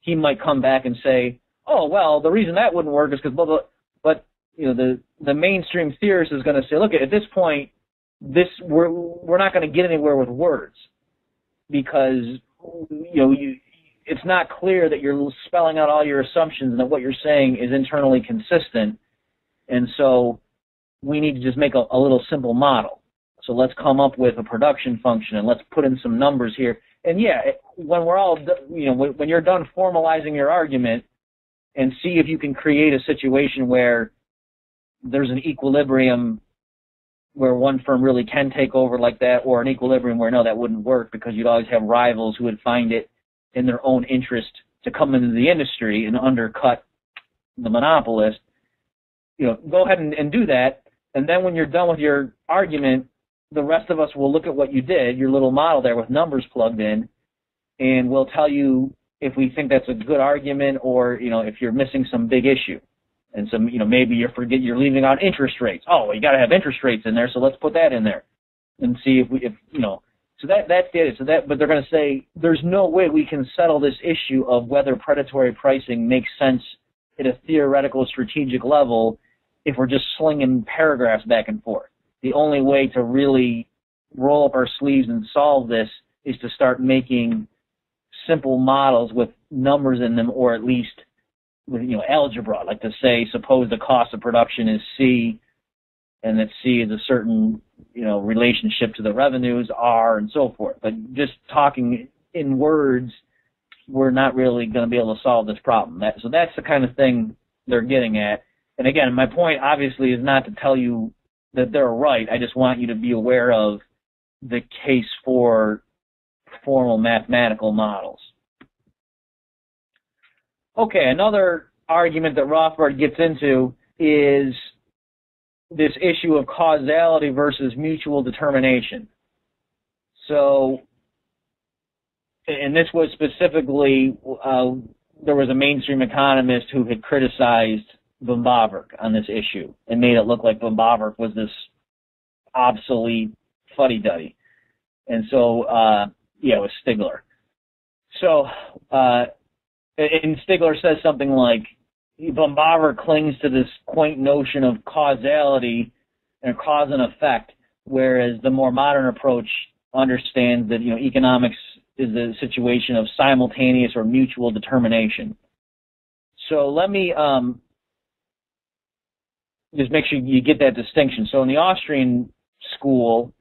he might come back and say, oh, well, the reason that wouldn't work is because blah, blah, but, you know, the mainstream theorist is going to say, look, at this point, we're not going to get anywhere with words, because, you know, it's not clear that you're spelling out all your assumptions and that what you're saying is internally consistent, and so we need to just make a little simple model. So let's come up with a production function and let's put in some numbers here. And yeah, when we're all, you know, when you're done formalizing your argument, and see if you can create a situation where there's an equilibrium where one firm really can take over like that, or an equilibrium where no, that wouldn't work because you'd always have rivals who would find it in their own interest to come into the industry and undercut the monopolist. You know, go ahead and do that, and then when you're done with your argument, the rest of us will look at what you did, your little model there with numbers plugged in, and we'll tell you if we think that's a good argument or, you know, if you're missing some big issue. And some, you know, maybe you're leaving out interest rates. Oh, you got to have interest rates in there, so let's put that in there, and see if you know. So that's the idea. So that, but they're going to say there's no way we can settle this issue of whether predatory pricing makes sense at a theoretical strategic level if we're just slinging paragraphs back and forth. The only way to really roll up our sleeves and solve this is to start making simple models with numbers in them, or at least with, you know, algebra, like to say, suppose the cost of production is C, and that C is a certain, you know, relationship to the revenues, R, and so forth. But just talking in words, we're not really going to be able to solve this problem. So that's the kind of thing they're getting at. And again, my point obviously is not to tell you that they're right. I just want you to be aware of the case for formal mathematical models. Okay, another argument that Rothbard gets into is this issue of causality versus mutual determination. So, and this was specifically, there was a mainstream economist who had criticized Böhm-Bawerk on this issue and made it look like Böhm-Bawerk was this obsolete fuddy-duddy. And so, yeah, it was Stigler. So, and Stigler says something like, Böhm-Bawerk clings to this quaint notion of causality and cause and effect, whereas the more modern approach understands that, you know, economics is a situation of simultaneous or mutual determination. So let me just make sure you get that distinction. So in the Austrian school,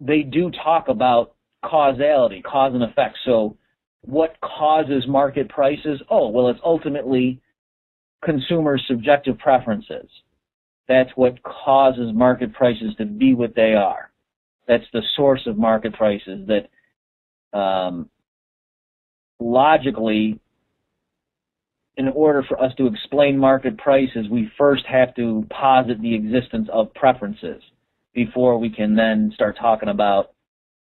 they do talk about causality, cause and effect. So what causes market prices? Oh, well, it's ultimately consumers' subjective preferences. That's what causes market prices to be what they are. That's the source of market prices that logically, in order for us to explain market prices, we first have to posit the existence of preferences before we can then start talking about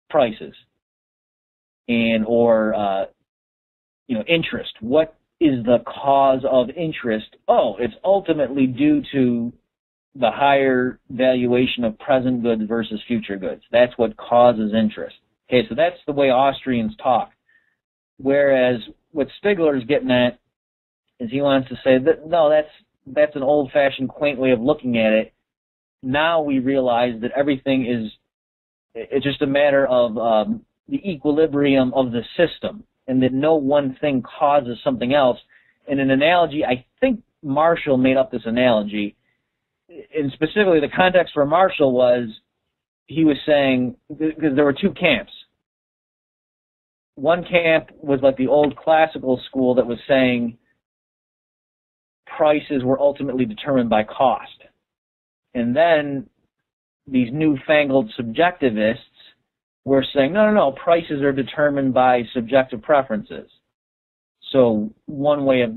prices. And or, you know, interest. What is the cause of interest? Oh, it's ultimately due to the higher valuation of present goods versus future goods. That's what causes interest. Okay, so that's the way Austrians talk. Whereas what Stigler is getting at is he wants to say that no, that's an old-fashioned, quaint way of looking at it. Now we realize that everything is it's just a matter of the equilibrium of the system, and that no one thing causes something else. And an analogy, I think Marshall made up this analogy, and specifically the context for Marshall was he was saying, because there were two camps. One camp was like the old classical school that was saying prices were ultimately determined by cost. And then these newfangled subjectivists were saying, no, no, no, prices are determined by subjective preferences. So one way of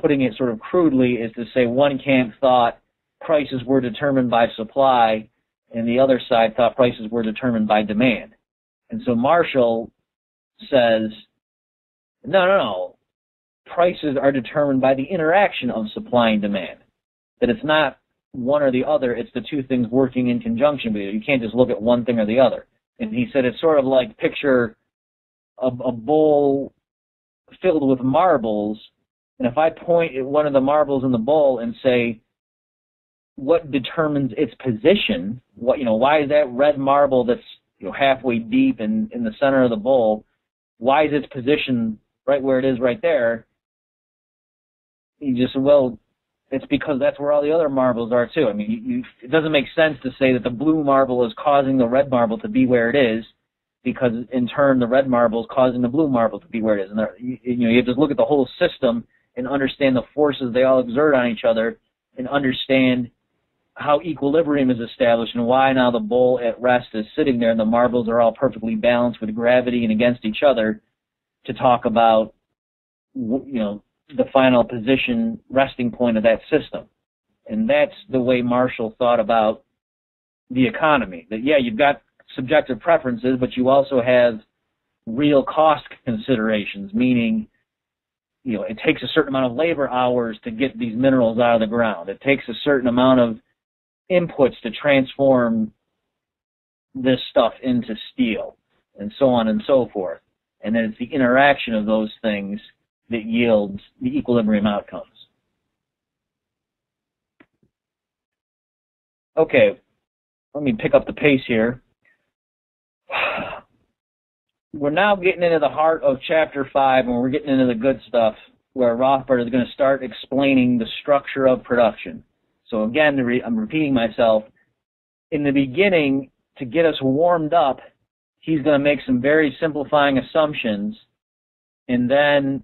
putting it sort of crudely is to say one camp thought prices were determined by supply, and the other side thought prices were determined by demand. And so Marshall says, no, no, no, prices are determined by the interaction of supply and demand, that it's not one or the other, it's the two things working in conjunction with you. You can't just look at one thing or the other. And he said it's sort of like picture a bowl filled with marbles, and if I point at one of the marbles in the bowl and say, what determines its position? What, you know, why is that red marble that's, you know, halfway deep in the center of the bowl? Why is its position right where it is right there? You just, well, it's because that's where all the other marbles are too. I mean, it doesn't make sense to say that the blue marble is causing the red marble to be where it is, because in turn the red marble is causing the blue marble to be where it is. And you have to look at the whole system and understand the forces they all exert on each other, and understand how equilibrium is established and why now the bowl at rest is sitting there and the marbles are all perfectly balanced with gravity and against each other, to talk about, you know, the final position, resting point of that system. And that's the way Marshall thought about the economy. That, yeah, you've got subjective preferences, but you also have real cost considerations, meaning, you know, it takes a certain amount of labor hours to get these minerals out of the ground. It takes a certain amount of inputs to transform this stuff into steel, and so on and so forth. And then it's the interaction of those things that yields the equilibrium outcomes. Okay, let me pick up the pace here. We're now getting into the heart of Chapter 5, and we're getting into the good stuff, where Rothbard is going to start explaining the structure of production. So again, I'm repeating myself. In the beginning, to get us warmed up, he's going to make some very simplifying assumptions, and then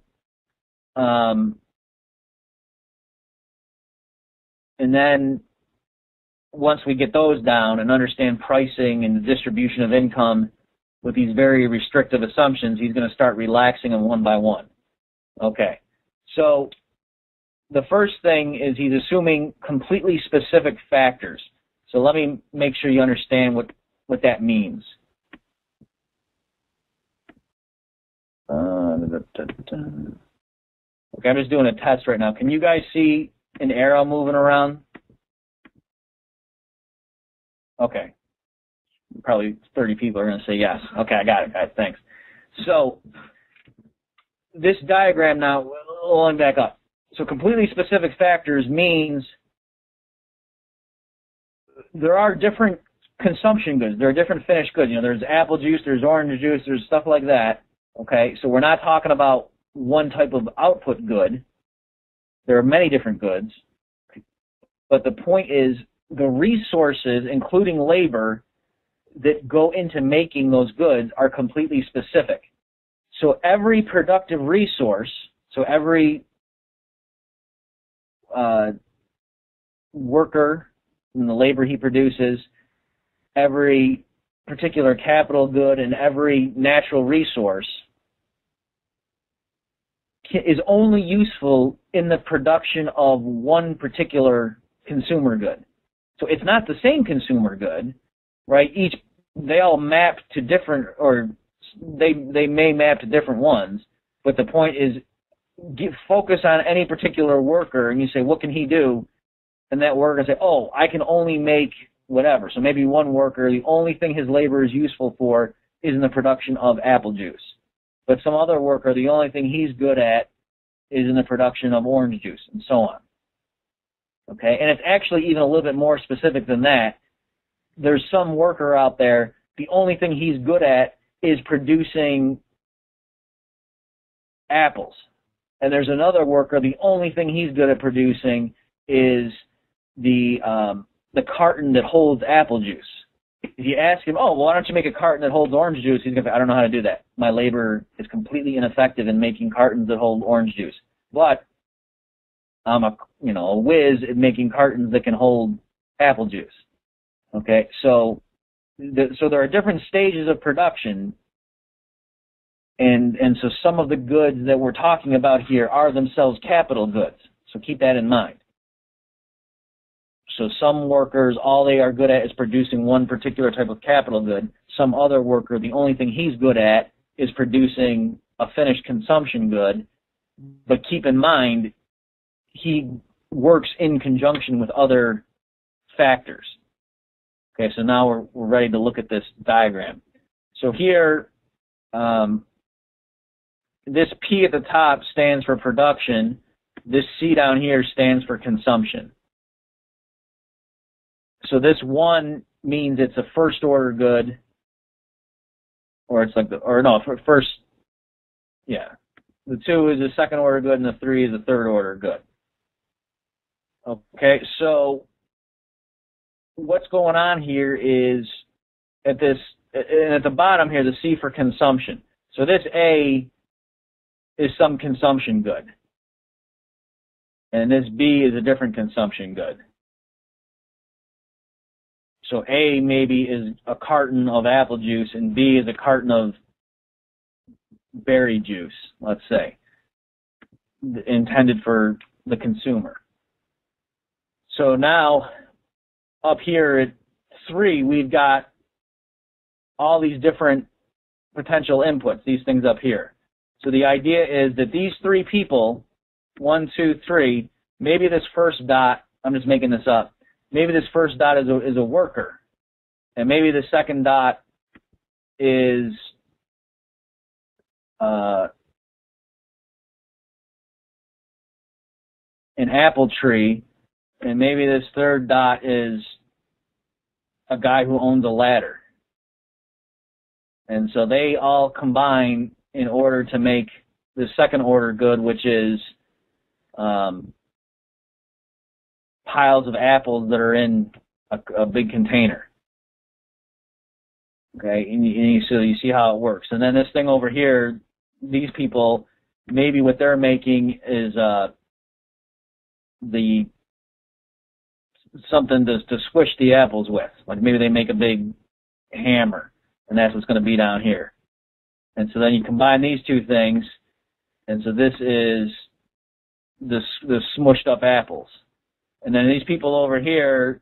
once we get those down and understand pricing and the distribution of income with these very restrictive assumptions, he's going to start relaxing them one by one. Okay, so the first thing is he's assuming completely specific factors. So let me make sure you understand what that means. Okay, I'm just doing a test right now. Can you guys see an arrow moving around? Okay. Probably 30 people are going to say yes. Okay, I got it, guys. Thanks. So this diagram now, let me back up. So completely specific factors means there are different consumption goods. There are different finished goods. You know, there's apple juice, there's orange juice, there's stuff like that. Okay, so we're not talking about one type of output good. There are many different goods. But the point is the resources, including labor, that go into making those goods are completely specific. So every productive resource, so every worker and the labor he produces, every particular capital good, and every natural resource is only useful in the production of one particular consumer good. So it's not the same consumer good, right? They all map to different, or they may map to different ones, but the point is focus on any particular worker, and you say, what can he do? And that worker say, oh, I can only make whatever. So maybe one worker, the only thing his labor is useful for is in the production of apple juice. but some other worker, the only thing he's good at is in the production of orange juice, and so on. Okay, and it's actually even a little bit more specific than that. There's some worker out there, the only thing he's good at is producing apples. And there's another worker, the only thing he's good at producing is the carton that holds apple juice. If you ask him, oh, well, why don't you make a carton that holds orange juice? He's going to say, I don't know how to do that. My labor is completely ineffective in making cartons that hold orange juice. But I'm a whiz at making cartons that can hold apple juice. Okay, so there are different stages of production, and so some of the goods that we're talking about here are themselves capital goods. So keep that in mind. So some workers, all they are good at is producing one particular type of capital good. Some other worker, the only thing he's good at is producing a finished consumption good. But keep in mind, he works in conjunction with other factors. Okay, so now we're ready to look at this diagram. So here, this P at the top stands for production. This C down here stands for consumption. So this one means it's a first order good, or it's like the, or no, for first, yeah. The 2 is a second order good, and the 3 is a third order good. Okay, so what's going on here is at this, and at the bottom here, the C for consumption. So this A is some consumption good, and this B is a different consumption good. So A maybe is a carton of apple juice, and B is a carton of berry juice, let's say, intended for the consumer. So now, up here at 3, we've got all these different potential inputs, these things up here. So the idea is that these 3 people, 1, 2, 3, maybe this first dot, I'm just making this up, maybe this first dot is a worker, and maybe the second dot is an apple tree, and maybe this third dot is a guy who owns a ladder. And so they all combine in order to make the second order good, which is piles of apples that are in a big container. Okay, so you see how it works. And then this thing over here, these people, maybe what they're making is something to squish the apples with. Like maybe they make a big hammer, and that's what's going to be down here. And so then you combine these two things, and so this is the smushed up apples. And then these people over here,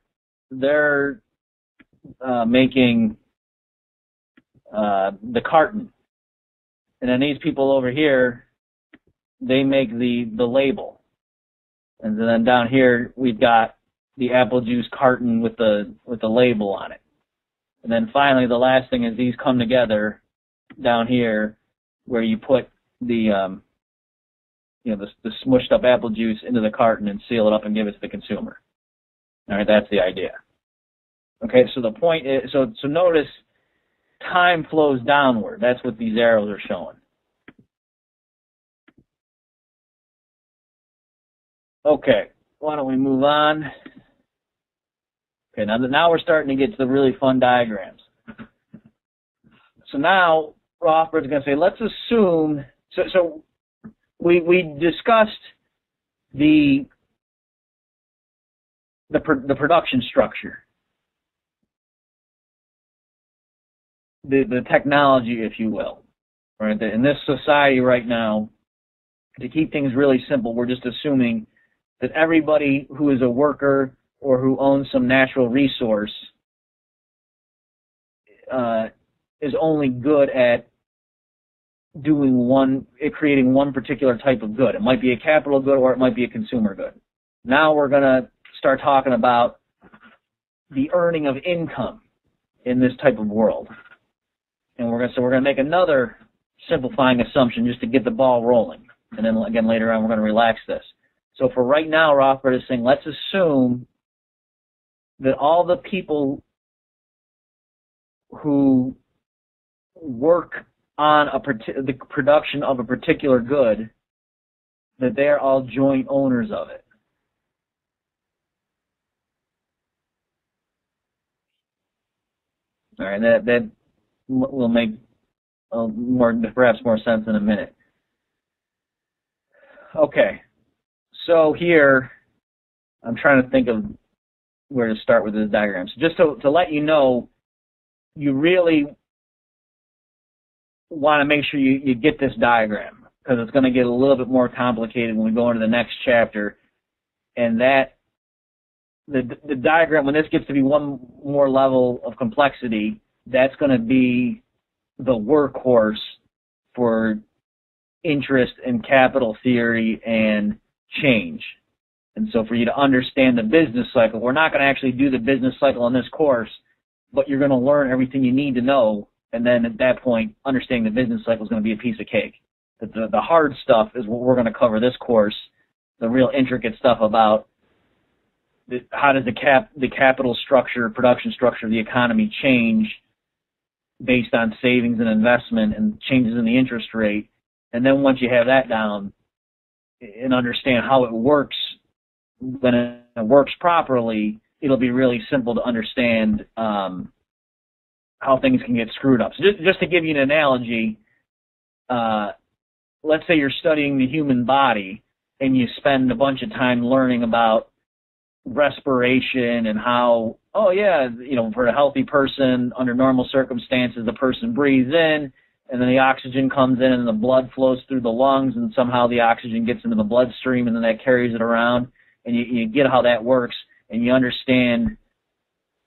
they're making the carton. And then these people over here, they make the label. And then down here, we've got the apple juice carton with the label on it. And then finally, the last thing is these come together down here, where you put the smushed up apple juice into the carton and seal it up and give it to the consumer. All right, that's the idea. Okay, so the point is, so notice time flows downward. That's what these arrows are showing. Okay, why don't we move on? Okay, now we're starting to get to the really fun diagrams. So now Rothbard's going to say, let's assume, so we discussed the production structure, the technology, if you will, right? In this society right now, to keep things really simple, we're just assuming that everybody who is a worker or who owns some natural resource is only good at creating one particular type of good. It might be a capital good, or it might be a consumer good. Now we're going to start talking about the earning of income in this type of world, and we're going to make another simplifying assumption just to get the ball rolling. And then again later on we're going to relax this. So for right now, Rothbard is saying let's assume that all the people who work on the production of a particular good, that they are all joint owners of it. All right, that will make perhaps more sense in a minute. Okay, so here I'm trying to think of where to start with this diagram. So just to let you know, you really want to make sure you get this diagram, because it's going to get a little bit more complicated when we go into the next chapter, and the diagram, when this gets to be one more level of complexity, that's going to be the workhorse for interest and capital theory and change. And so for you to understand the business cycle, we're not going to actually do the business cycle in this course, but you're going to learn everything you need to know, and then at that point, understanding the business cycle is going to be a piece of cake. The hard stuff is what we're going to cover this course, the real intricate stuff about how does the capital structure, production structure of the economy change based on savings and investment and changes in the interest rate. And then once you have that down and understand how it works, when it works properly, it'll be really simple to understand how things can get screwed up. So just to give you an analogy, let's say you're studying the human body and you spend a bunch of time learning about respiration and how, oh yeah, you know, for a healthy person under normal circumstances, the person breathes in and then the oxygen comes in and the blood flows through the lungs and somehow the oxygen gets into the bloodstream and then that carries it around, and you get how that works, and you understand,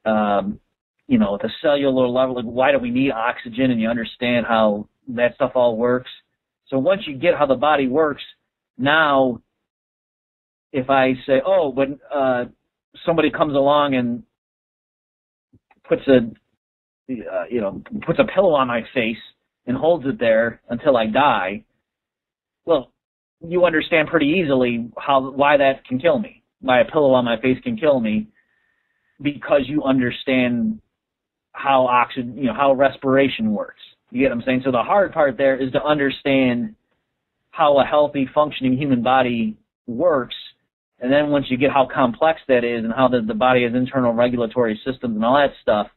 you know, at the cellular level, like why do we need oxygen, and you understand how that stuff all works. So once you get how the body works, now if I say, oh, when somebody comes along and puts a pillow on my face and holds it there until I die, well, you understand pretty easily why that can kill me, why a pillow on my face can kill me, because you understand how oxygen, you know, how respiration works. You get what I'm saying? So the hard part there is to understand how a healthy, functioning human body works. And then once you get how complex that is and how the body has internal regulatory systems and all that stuff,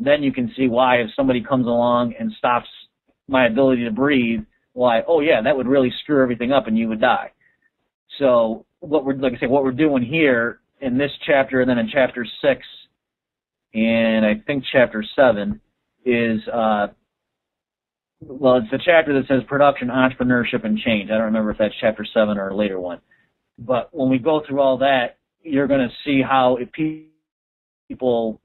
then you can see why if somebody comes along and stops my ability to breathe, why, oh yeah, that would really screw everything up and you would die. So what we're doing here in this chapter and then in chapter 6 and I think chapter 7 is, well, it's the chapter that says production, entrepreneurship, and change. I don't remember if that's chapter 7 or a later one. But when we go through all that, you're going to see how if people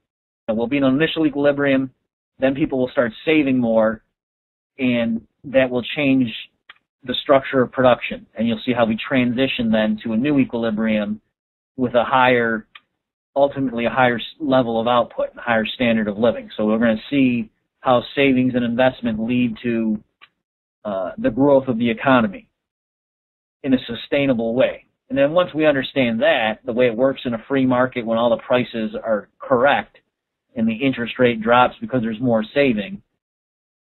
will be in an initial equilibrium, then people will start saving more, and that will change the structure of production. And you'll see how we transition then to a new equilibrium with a higher, ultimately a higher level of output and a higher standard of living. So we're going to see how savings and investment lead to the growth of the economy in a sustainable way. And then once we understand that, the way it works in a free market when all the prices are correct and the interest rate drops because there's more saving,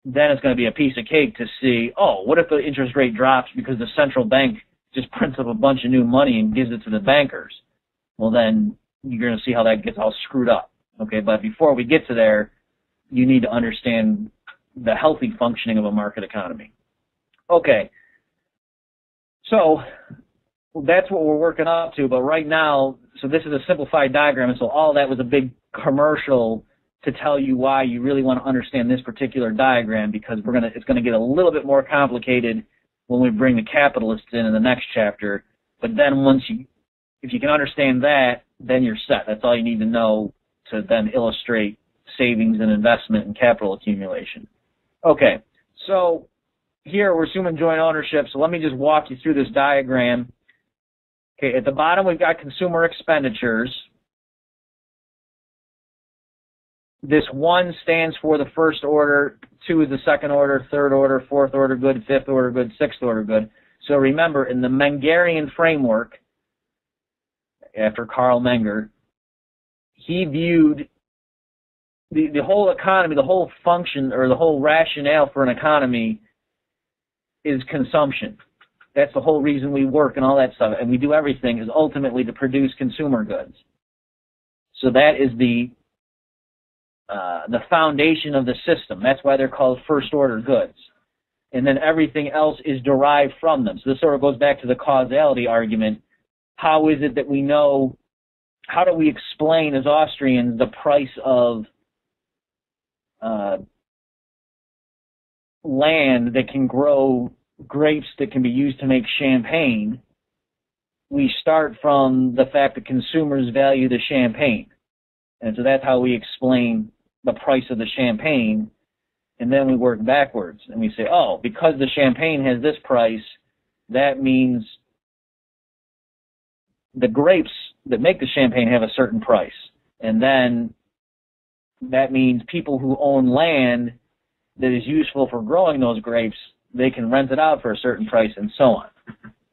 then it's going to be a piece of cake to see, oh, what if the interest rate drops because the central bank just prints up a bunch of new money and gives it to the bankers? Well, then you're going to see how that gets all screwed up. Okay, but before we get to there, you need to understand the healthy functioning of a market economy. Okay, so that's what we're working up to, but right now, so this is a simplified diagram, and so all that was a big commercial to tell you why you really want to understand this particular diagram, because it's going to get a little bit more complicated when we bring the capitalists in the next chapter, but then if you can understand that, then you're set. That's all you need to know to then illustrate savings and investment and capital accumulation. Okay, so here we're assuming joint ownership, so let me just walk you through this diagram. Okay, at the bottom we've got consumer expenditures. this one stands for the first order, two is the second order, third order, fourth order good, fifth order good, sixth order good. So remember, in the Mengerian framework, after Karl Menger, he viewed the whole economy, the whole function, or the whole rationale for an economy is consumption. That's the whole reason we work and all that stuff, and we do everything is ultimately to produce consumer goods. So that is the foundation of the system. That's why they're called first-order goods. And then everything else is derived from them. So this sort of goes back to the causality argument. How is it that we know, how do we explain as Austrians the price of land that can grow grapes that can be used to make champagne? We start from the fact that consumers value the champagne. And so that's how we explain the price of the champagne, and then we work backwards, and we say, oh, because the champagne has this price, that means the grapes that make the champagne have a certain price, and then that means people who own land that is useful for growing those grapes, they can rent it out for a certain price, and so on.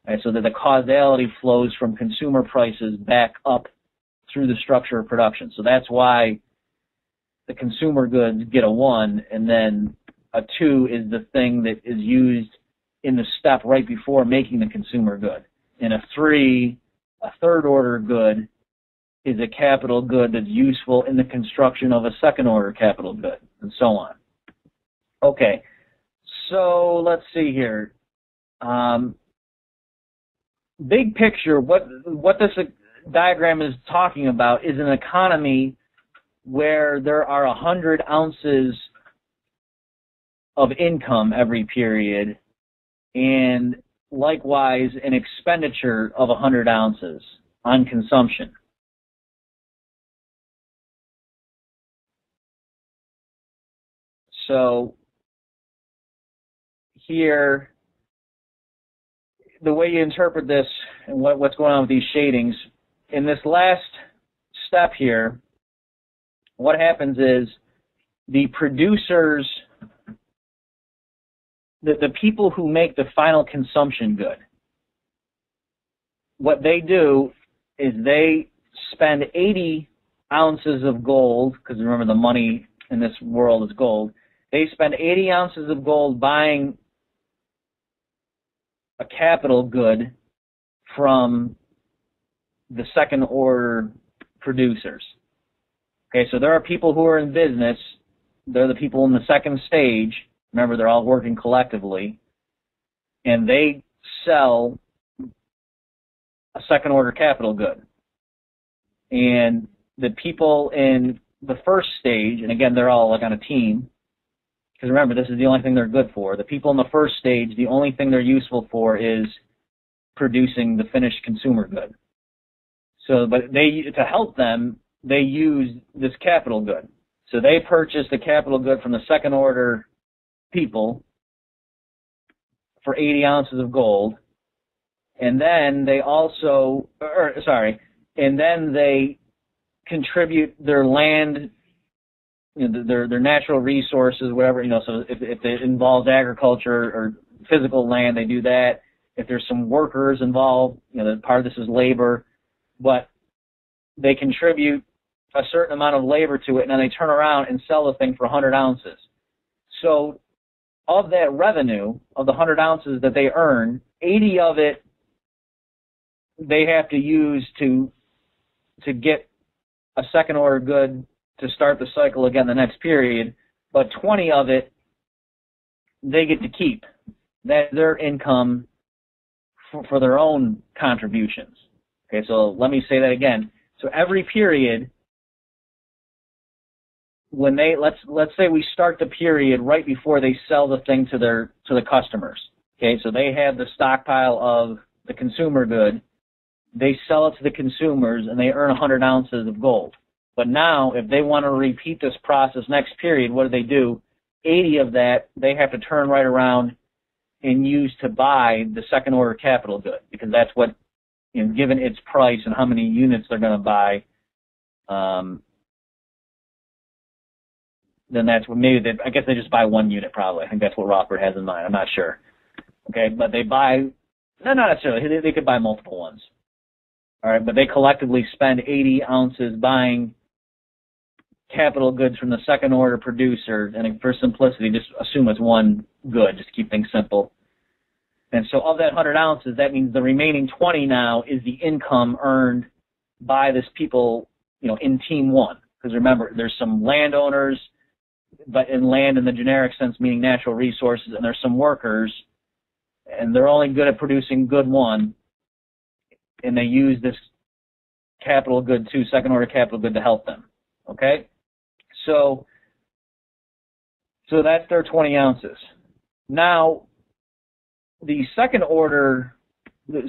Right, so that the causality flows from consumer prices back up through the structure of production. So that's why the consumer goods get a 1, and then a 2 is the thing that is used in the step right before making the consumer good. And a 3, a third order good, is a capital good that's useful in the construction of a second order capital good, and so on. Okay, so let's see here. Big picture, what this diagram is talking about is an economy where there are 100 ounces of income every period, and likewise an expenditure of 100 ounces on consumption. So here, the way you interpret this and what's going on with these shadings, in this last step here, what happens is the producers, the people who make the final consumption good, what they do is they spend 80 ounces of gold, because remember the money in this world is gold, they spend 80 ounces of gold buying a capital good from the second order producers. Okay, so there are people who are in business, they're the people in the second stage, remember they're all working collectively, and they sell a second order capital good. And the people in the first stage, and again they're all like on a team, because remember this is the only thing they're good for, the people in the first stage, the only thing they're useful for is producing the finished consumer good. So, but they, to help them, they use this capital good. So they purchase the capital good from the second order people for 80 ounces of gold, and then they also, and then they contribute their land, you know, their natural resources, whatever, you know. So if it involves agriculture or physical land, they do that. If there's some workers involved, you know, part of this is labor, but they contribute a certain amount of labor to it, and then they turn around and sell the thing for 100 ounces. So of that revenue, of the 100 ounces that they earn, 80 of it they have to use to get a second order good to start the cycle again the next period, but 20 of it they get to keep. That's their income for their own contributions. Okay, so let me say that again. So every period, when they, let's say we start the period right before they sell the thing to the customers. Okay, so they have the stockpile of the consumer good, they sell it to the consumers, and they earn 100 ounces of gold. But now, if they want to repeat this process next period, what do? 80 of that they have to turn right around and use to buy the second order capital good, because that's what, you know, given its price and how many units they're going to buy, then that's what maybe I guess they just buy one unit probably. I think that's what Rothbard has in mind. I'm not sure. Okay, but they buy, no, not necessarily. They could buy multiple ones. All right, but they collectively spend 80 ounces buying capital goods from the second order producer, and for simplicity, just assume it's one good, just to keep things simple. And so of that 100 ounces, that means the remaining 20 now is the income earned by this people, you know, in team one. Because remember, there's some landowners, but in land in the generic sense, meaning natural resources, and there's some workers, and they're only good at producing good one, and they use this capital good two, second order capital good to help them. Okay? So that's their 20 ounces. Now, the second order,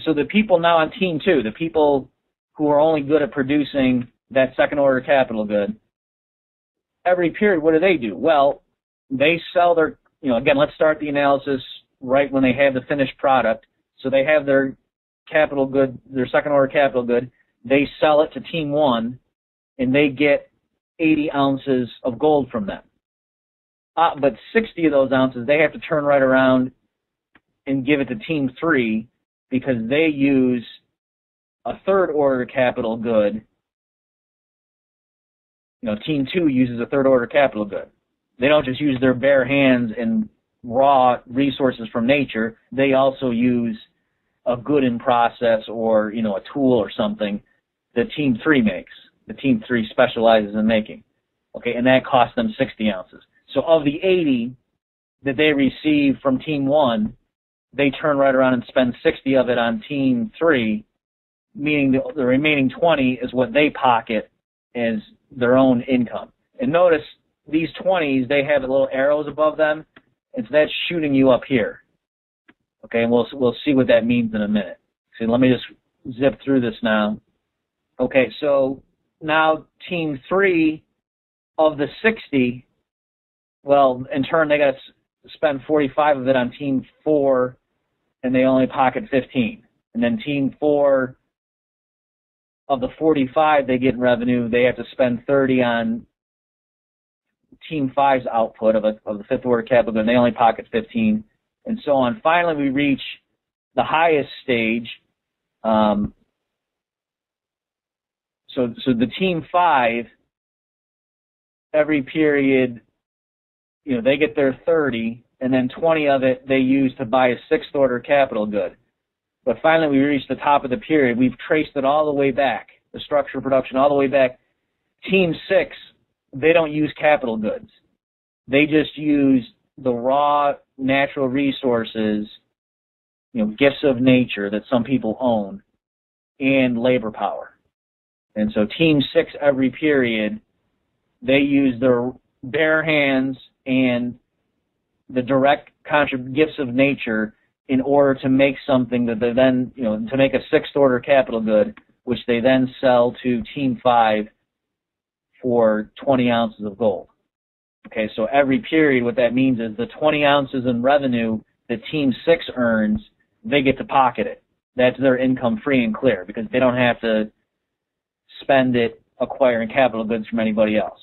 so the people now on team two, the people who are only good at producing that second order capital good, every period, what do they do? Well, they sell their, you know, again, let's start the analysis right when they have the finished product. So they have their capital good, their second order capital good, they sell it to team one, and they get 80 ounces of gold from them. But 60 of those ounces, they have to turn right around and give it to team three, because they use a third order capital good. You know, team two uses a third order capital good. They don't just use their bare hands and raw resources from nature. They also use a good in process, or, you know, a tool or something that team three makes. The team three specializes in making. Okay, and that costs them 60 ounces. So of the 80 that they receive from team one, they turn right around and spend 60 of it on team three, meaning the remaining 20 is what they pocket as their own income. And notice these 20s, they have little arrows above them, and so that's shooting you up here. Okay, and we'll see what that means in a minute. See, let me just zip through this now. Okay, so now team three of the 60, well, in turn they got to spend 45 of it on team four, and they only pocket 15. And then team four of the 45 they get in revenue, they have to spend 30 on team five's output of the fifth order capital, and they only pocket 15. And so on. Finally, we reach the highest stage. So the team five, every period, you know, they get their 30, and then 20 of it they use to buy a sixth order capital good. But finally, we reach the top of the period. We've traced it all the way back, the structure of production all the way back. Team six, they don't use capital goods. They just use the raw natural resources, you know, gifts of nature that some people own, and labor power. And so team six, every period, they use their bare hands and the direct gifts of nature in order to make something that they then, you know, to make a sixth order capital good, which they then sell to team five for 20 ounces of gold. Okay, so every period, what that means is the 20 ounces in revenue that team six earns, they get to pocket it. That's their income free and clear, because they don't have to spend it acquiring capital goods from anybody else.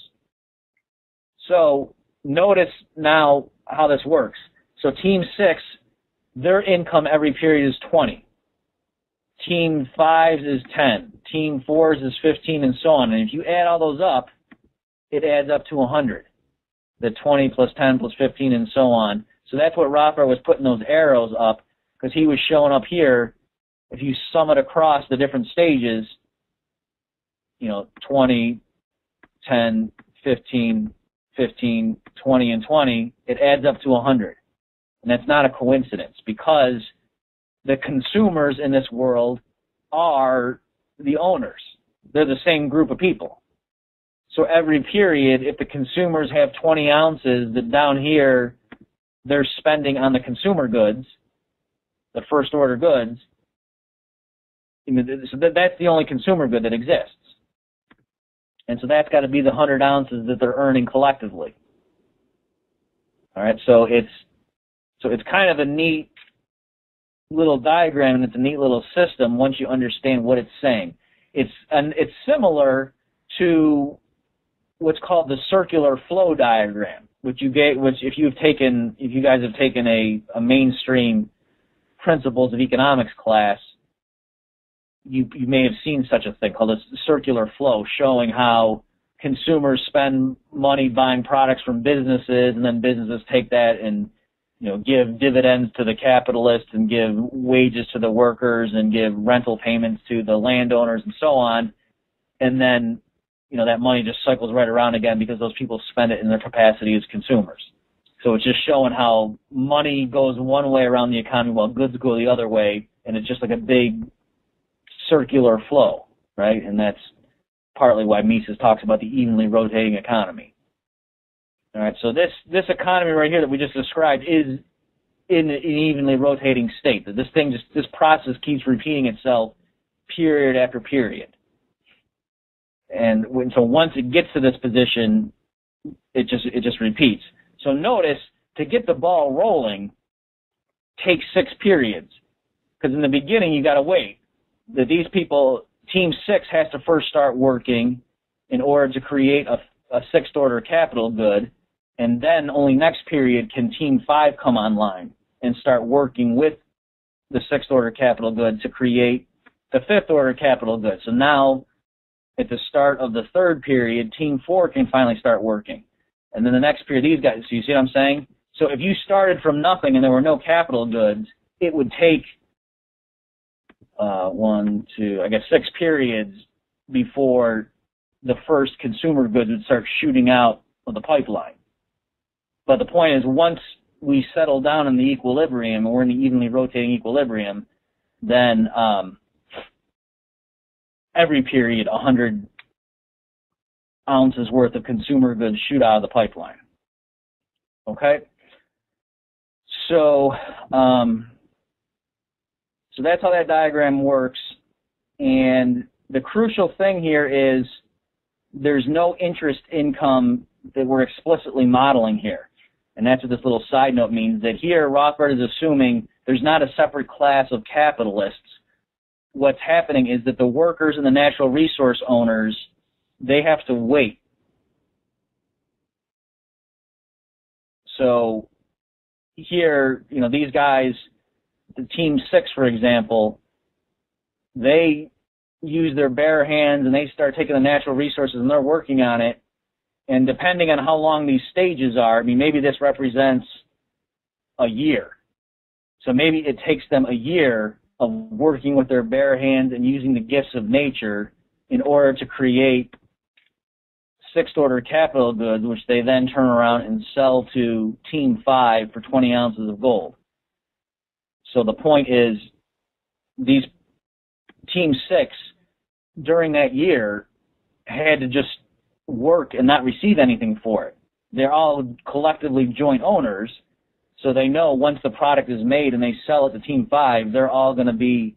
So notice now how this works. So team six, their income every period is 20. Team fives is 10. Team fours is 15, and so on. And if you add all those up, it adds up to 100. The 20 plus 10 plus 15, and so on. So that's what Rothbard was putting those arrows up, because he was showing up here, if you sum it across the different stages, you know, 20, 10, 15, 15, 20, and 20, it adds up to 100. And that's not a coincidence, because the consumers in this world are the owners. They're the same group of people. So every period, if the consumers have 20 ounces, that down here they're spending on the consumer goods, the first order goods, so that's the only consumer good that exists. And so that's got to be the 100 ounces that they're earning collectively. All right, so it's kind of a neat little diagram, and it's a neat little system once you understand what it's saying. It's similar to what's called the circular flow diagram, which you get, which if you guys have taken a mainstream principles of economics class, you may have seen such a thing called a circular flow, showing how consumers spend money buying products from businesses, and then businesses take that and, you know, give dividends to the capitalists and give wages to the workers and give rental payments to the landowners and so on. And then, you know, that money just cycles right around again because those people spend it in their capacity as consumers. So it's just showing how money goes one way around the economy while goods go the other way, and it's just like a big circular flow, right? And that's partly why Mises talks about the evenly rotating economy. All right, so this economy right here that we just described is in an evenly rotating state. That this process keeps repeating itself period after period. And so once it gets to this position, it just repeats. So notice, to get the ball rolling takes 6 periods, because in the beginning you got to wait. That these people, team 6 has to first start working in order to create a 6th order capital good, and then only next period can team 5 come online and start working with the 6th order capital good to create the 5th order capital good. So now at the start of the 3rd period, team 4 can finally start working. And then the next period, these guys, so you see what I'm saying? So if you started from nothing and there were no capital goods, it would take 6 periods before the first consumer goods would start shooting out of the pipeline. But the point is, once we settle down in the equilibrium, and we're in the evenly rotating equilibrium, then every period, 100 ounces worth of consumer goods shoot out of the pipeline. Okay? So, so that's how that diagram works. And the crucial thing here is there's no interest income that we're explicitly modeling here. And that's what this little side note means, that here Rothbard is assuming there's not a separate class of capitalists. What's happening is that the workers and the natural resource owners, they have to wait. So here, you know, these guys, the team 6, for example, they use their bare hands and they start taking the natural resources and they're working on it. And depending on how long these stages are, I mean, maybe this represents a year. So maybe it takes them a year of working with their bare hands and using the gifts of nature in order to create 6th order capital goods, which they then turn around and sell to team 5 for 20 ounces of gold. So the point is, these team 6 during that year had to just work and not receive anything for it. They're all collectively joint owners, so they know once the product is made and they sell it to team 5, they're all going to be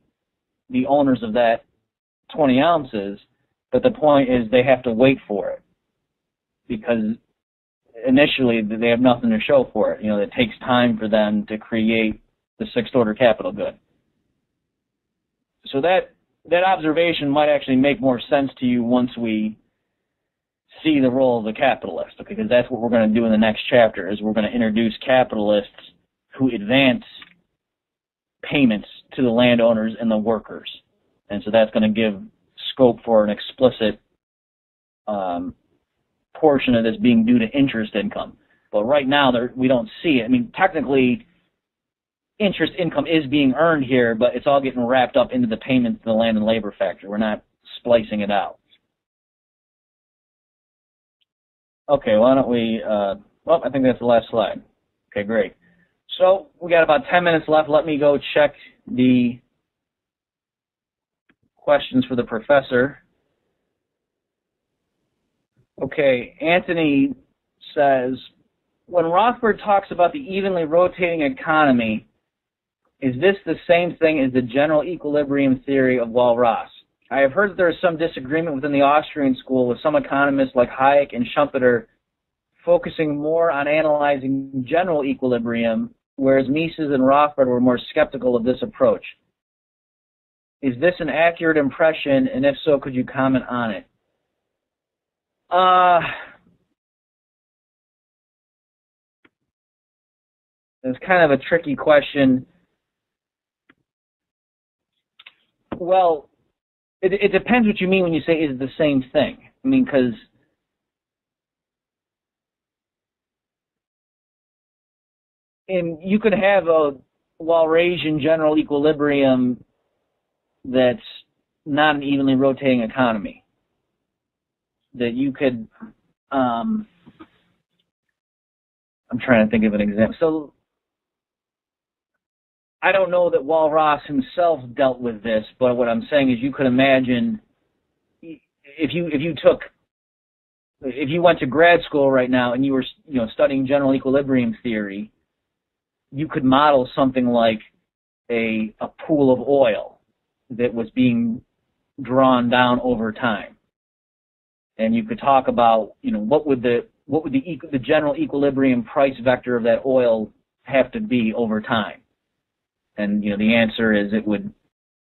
the owners of that 20 ounces. But the point is they have to wait for it, because initially they have nothing to show for it. You know, it takes time for them to create the 6th order capital good. So that observation might actually make more sense to you once we see the role of the capitalist, okay? Because that's what we're going to do in the next chapter, is we're going to introduce capitalists who advance payments to the landowners and the workers. And so that's going to give scope for an explicit portion of this being due to interest income. But right now, we don't see it. I mean, technically, interest income is being earned here, but it's all getting wrapped up into the payments to the land and labor factor. We're not splicing it out. Okay, why don't we, I think that's the last slide. Okay, great. So we got about 10 minutes left. Let me go check the questions for the professor. Okay, Anthony says, when Rothbard talks about the evenly rotating economy, is this the same thing as the general equilibrium theory of Walras? I have heard that there is some disagreement within the Austrian school, with some economists like Hayek and Schumpeter focusing more on analyzing general equilibrium, whereas Mises and Rothbard were more skeptical of this approach. Is this an accurate impression, and if so, could you comment on it? It's kind of a tricky question. Well, it depends what you mean when you say is the same thing. I mean, because you could have a Walrasian general equilibrium that's not an evenly rotating economy. That you could, I'm trying to think of an example. So I don't know that Walras himself dealt with this, but what I'm saying is you could imagine if you went to grad school right now and you were studying general equilibrium theory, you could model something like a pool of oil that was being drawn down over time. And you could talk about, what would the general equilibrium price vector of that oil have to be over time? And the answer is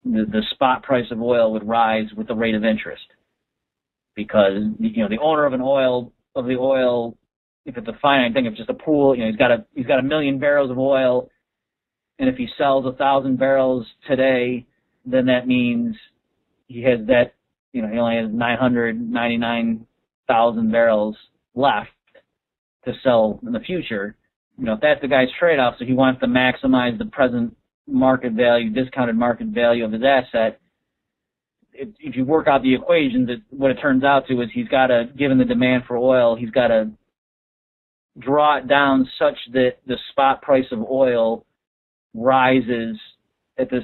the spot price of oil would rise with the rate of interest, because the owner of the oil, if it's a finite thing, if it's just a pool, he's got 1 million barrels of oil, and if he sells 1,000 barrels today, then that means he has that. He only has 999,000 barrels left to sell in the future. If that's the guy's trade-off, so he wants to maximize the present market value, discounted market value of his asset, if you work out the equation, what it turns out to is he's got to, given the demand for oil, he's got to draw it down such that the spot price of oil rises at this,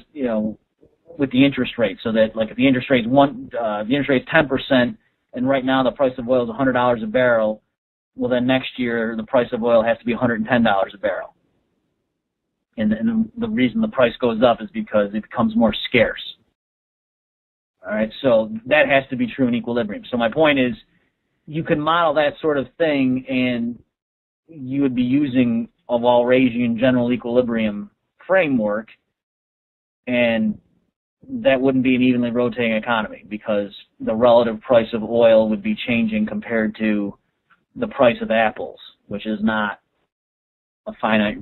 with the interest rate, so that like if the interest rate's 10%, and right now the price of oil is $100 a barrel, well then next year the price of oil has to be $110 a barrel. And the reason the price goes up is because it becomes more scarce. All right, so that has to be true in equilibrium. So my point is, you can model that sort of thing, and you would be using a Walrasian general equilibrium framework, and that wouldn't be an evenly rotating economy, because the relative price of oil would be changing compared to the price of apples, which is not a finite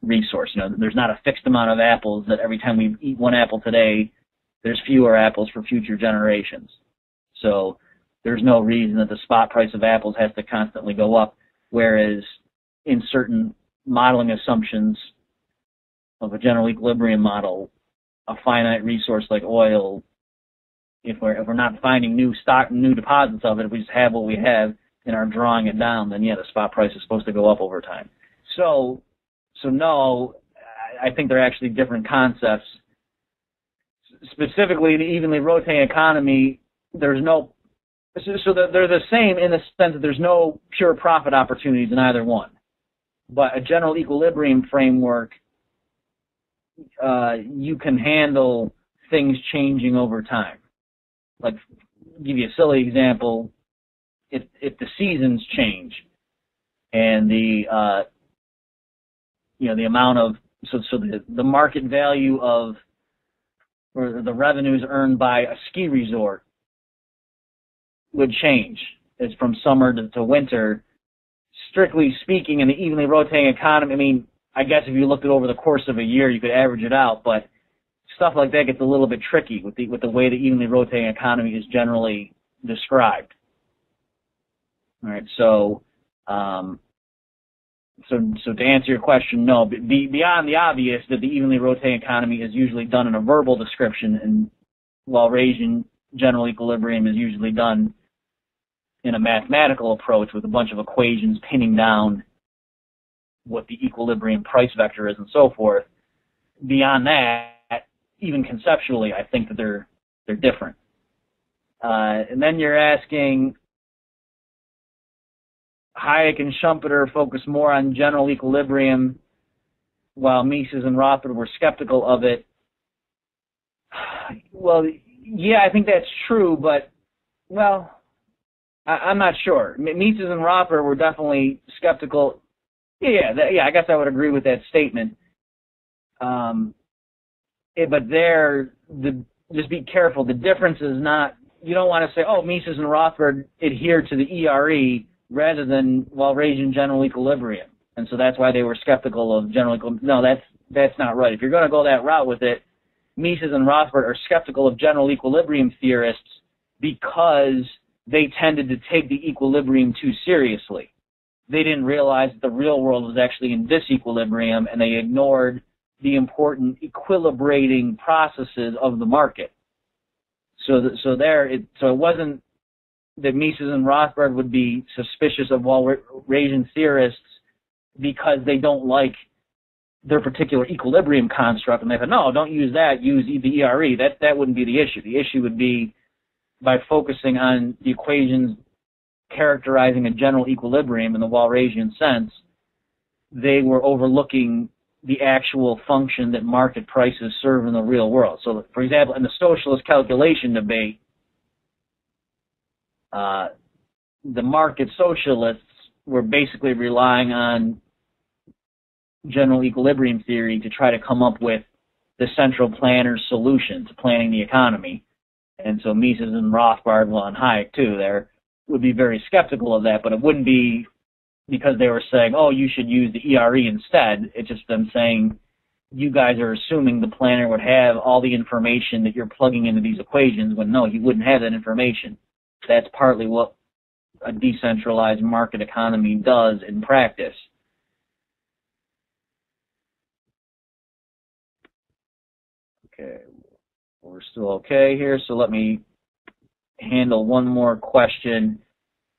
resource. There's not a fixed amount of apples that every time we eat one apple today, there's fewer apples for future generations. So there's no reason that the spot price of apples has to constantly go up, whereas in certain modeling assumptions of a general equilibrium model, a finite resource like oil, if we're not finding new stock, new deposits of it, if we just have what we have and are drawing it down, then yeah, the spot price is supposed to go up over time. So no, I think they're actually different concepts. Specifically, the evenly rotating economy, they're the same in the sense that there's no pure profit opportunities in either one. But a general equilibrium framework, you can handle things changing over time. Like, give you a silly example, if the seasons change and the amount of, so the market value of, or the revenues earned by a ski resort would change. It's from summer to winter. Strictly speaking, in the evenly rotating economy, I mean, I guess if you looked at over the course of a year, you could average it out, but stuff like that gets a little bit tricky with the way the evenly rotating economy is generally described. All right, so to answer your question, no. Beyond the obvious that the evenly rotating economy is usually done in a verbal description, and Walrasian general equilibrium is usually done in a mathematical approach with a bunch of equations pinning down what the equilibrium price vector is and so forth. Beyond that, even conceptually, I think that they're different. And then you're asking, Hayek and Schumpeter focus more on general equilibrium, while Mises and Rothbard were skeptical of it. Well, yeah, I think that's true, but, well, I'm not sure. Mises and Rothbard were definitely skeptical. Yeah, I guess I would agree with that statement. But just be careful. The difference is not, you don't want to say, oh, Mises and Rothbard adhere to the ERE rather than Walrasian general equilibrium. And so that's why they were skeptical of general equilibrium. No, that's not right. If you're going to go that route with it, Mises and Rothbard are skeptical of general equilibrium theorists because they tended to take the equilibrium too seriously. They didn't realize that the real world was actually in disequilibrium, and they ignored the important equilibrating processes of the market. So it wasn't that Mises and Rothbard would be suspicious of Walrasian theorists because they don't like their particular equilibrium construct, and they said, no, don't use that, use the ERE. That wouldn't be the issue. The issue would be by focusing on the equations characterizing a general equilibrium in the Walrasian sense, they were overlooking the actual function that market prices serve in the real world. So, for example, in the socialist calculation debate, the market socialists were basically relying on general equilibrium theory to try to come up with the central planner's solution to planning the economy. And so Mises and Rothbard, well, and Hayek too, there would be very skeptical of that, but it wouldn't be because they were saying, oh, you should use the ERE instead. It's just them saying, you guys are assuming the planner would have all the information that you're plugging into these equations, when no, he wouldn't have that information. That's partly what a decentralized market economy does in practice. Okay, we're still okay here, so let me handle one more question,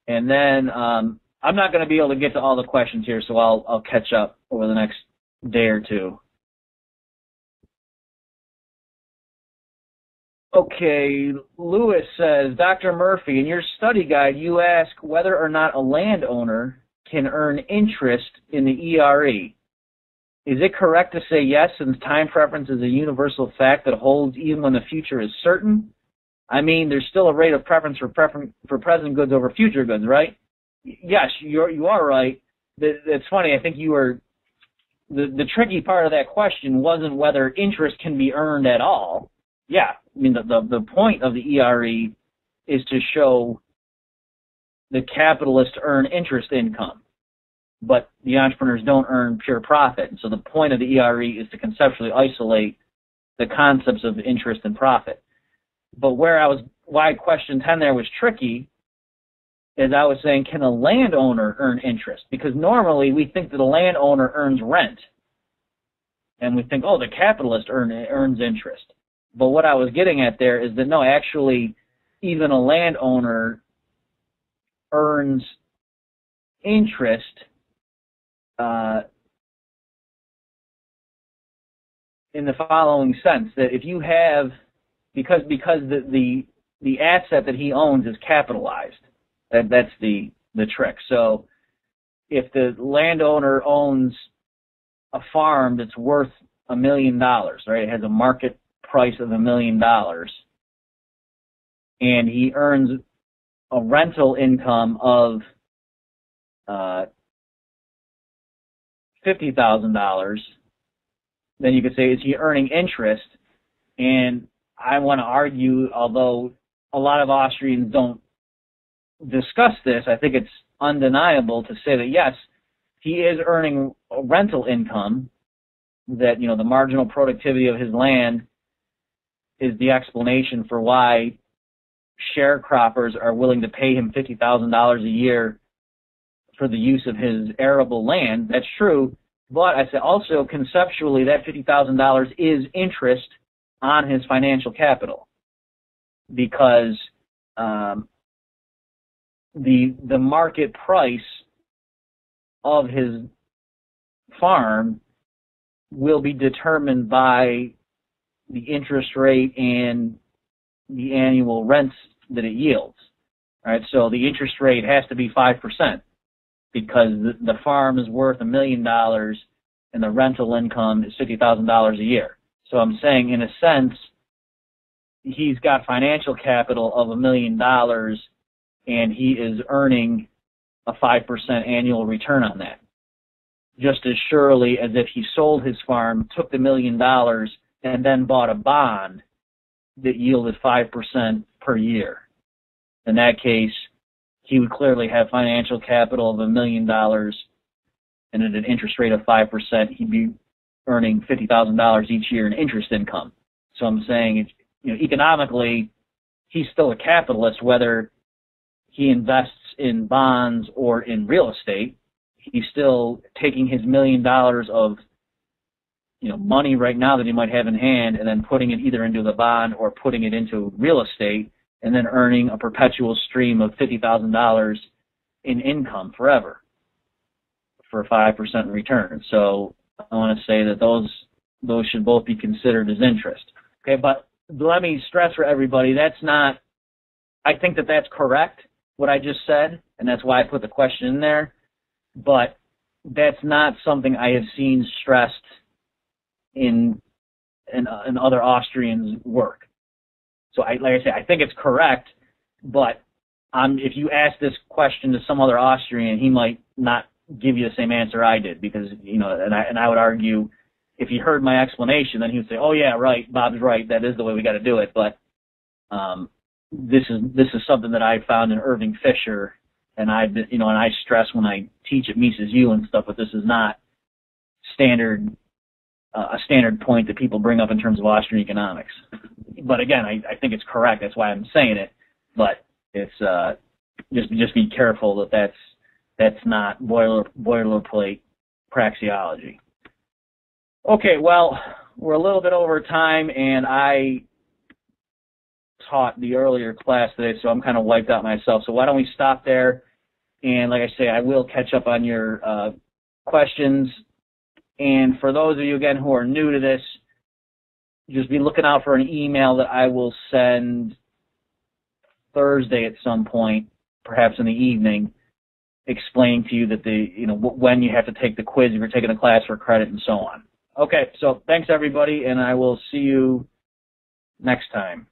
and then I'm not going to be able to get to all the questions here, so I'll catch up over the next day or two. Okay, Lewis says, Dr. Murphy, in your study guide, you ask whether or not a landowner can earn interest in the ERE. Is it correct to say yes, since time preference is a universal fact that holds even when the future is certain? I mean, there's still a rate of preference for present goods over future goods, right? Yes, you are right. That's funny. I think you were the tricky part of that question wasn't whether interest can be earned at all. Yeah, I mean, the point of the ERE is to show the capitalists earn interest income, but the entrepreneurs don't earn pure profit. And so the point of the ERE is to conceptually isolate the concepts of interest and profit. But why question 10 there was tricky is I was saying, can a landowner earn interest? Because normally we think that a landowner earns rent. And we think, oh, the capitalist earns interest. But what I was getting at there is that, no, actually, even a landowner earns interest in the following sense, that if you have... Because the asset that he owns is capitalized. That's the trick. So if the landowner owns a farm that's worth $1 million, right? It has a market price of $1 million, and he earns a rental income of $50,000, then you could say, is he earning interest? And I want to argue, although a lot of Austrians don't discuss this, I think it's undeniable to say that, yes, he is earning a rental income, that, you know, the marginal productivity of his land is the explanation for why sharecroppers are willing to pay him $50,000 a year for the use of his arable land. That's true. But I say also conceptually that $50,000 is interest on his financial capital, because the market price of his farm will be determined by the interest rate and the annual rents that it yields. All right, so the interest rate has to be 5% because the farm is worth $1 million and the rental income is $50,000 a year. So I'm saying, in a sense, he's got financial capital of $1 million, and he is earning a 5% annual return on that. Just as surely as if he sold his farm, took the $1 million, and then bought a bond that yielded 5% per year. In that case, he would clearly have financial capital of $1 million and at an interest rate of 5%, he'd be earning $50,000 each year in interest income. So I'm saying, it's, you know, economically, he's still a capitalist, whether he invests in bonds or in real estate. He's still taking his $1 million of, you know, money right now that he might have in hand and then putting it either into the bond or putting it into real estate and then earning a perpetual stream of $50,000 in income forever for 5% return. So I want to say that those should both be considered as interest. Okay, but let me stress for everybody, that's not, I think that that's correct, what I just said, and that's why I put the question in there, but that's not something I have seen stressed in other Austrians' work. So like I say, I think it's correct, but if you ask this question to some other Austrian, he might not give you the same answer I did, because, you know, and I would argue, if he heard my explanation, then he would say, "Oh yeah, right, Bob's right. That is the way we got to do it." But this is something that I found in Irving Fisher, and I've been, you know, and I stress when I teach at Mises U and stuff, but this is not standard. A standard point that people bring up in terms of Austrian economics. But again, I think it's correct. That's why I'm saying it. But it's just be careful that that's not boilerplate praxeology. Okay, well, we're a little bit over time, and I taught the earlier class today, so I'm kind of wiped out myself. So why don't we stop there? And like I say, I will catch up on your questions. And for those of you, again, who are new to this, just be looking out for an email that I will send Thursday at some point, perhaps in the evening, explaining to you that when you have to take the quiz if you're taking a class for credit and so on. Okay, so thanks, everybody, and I will see you next time.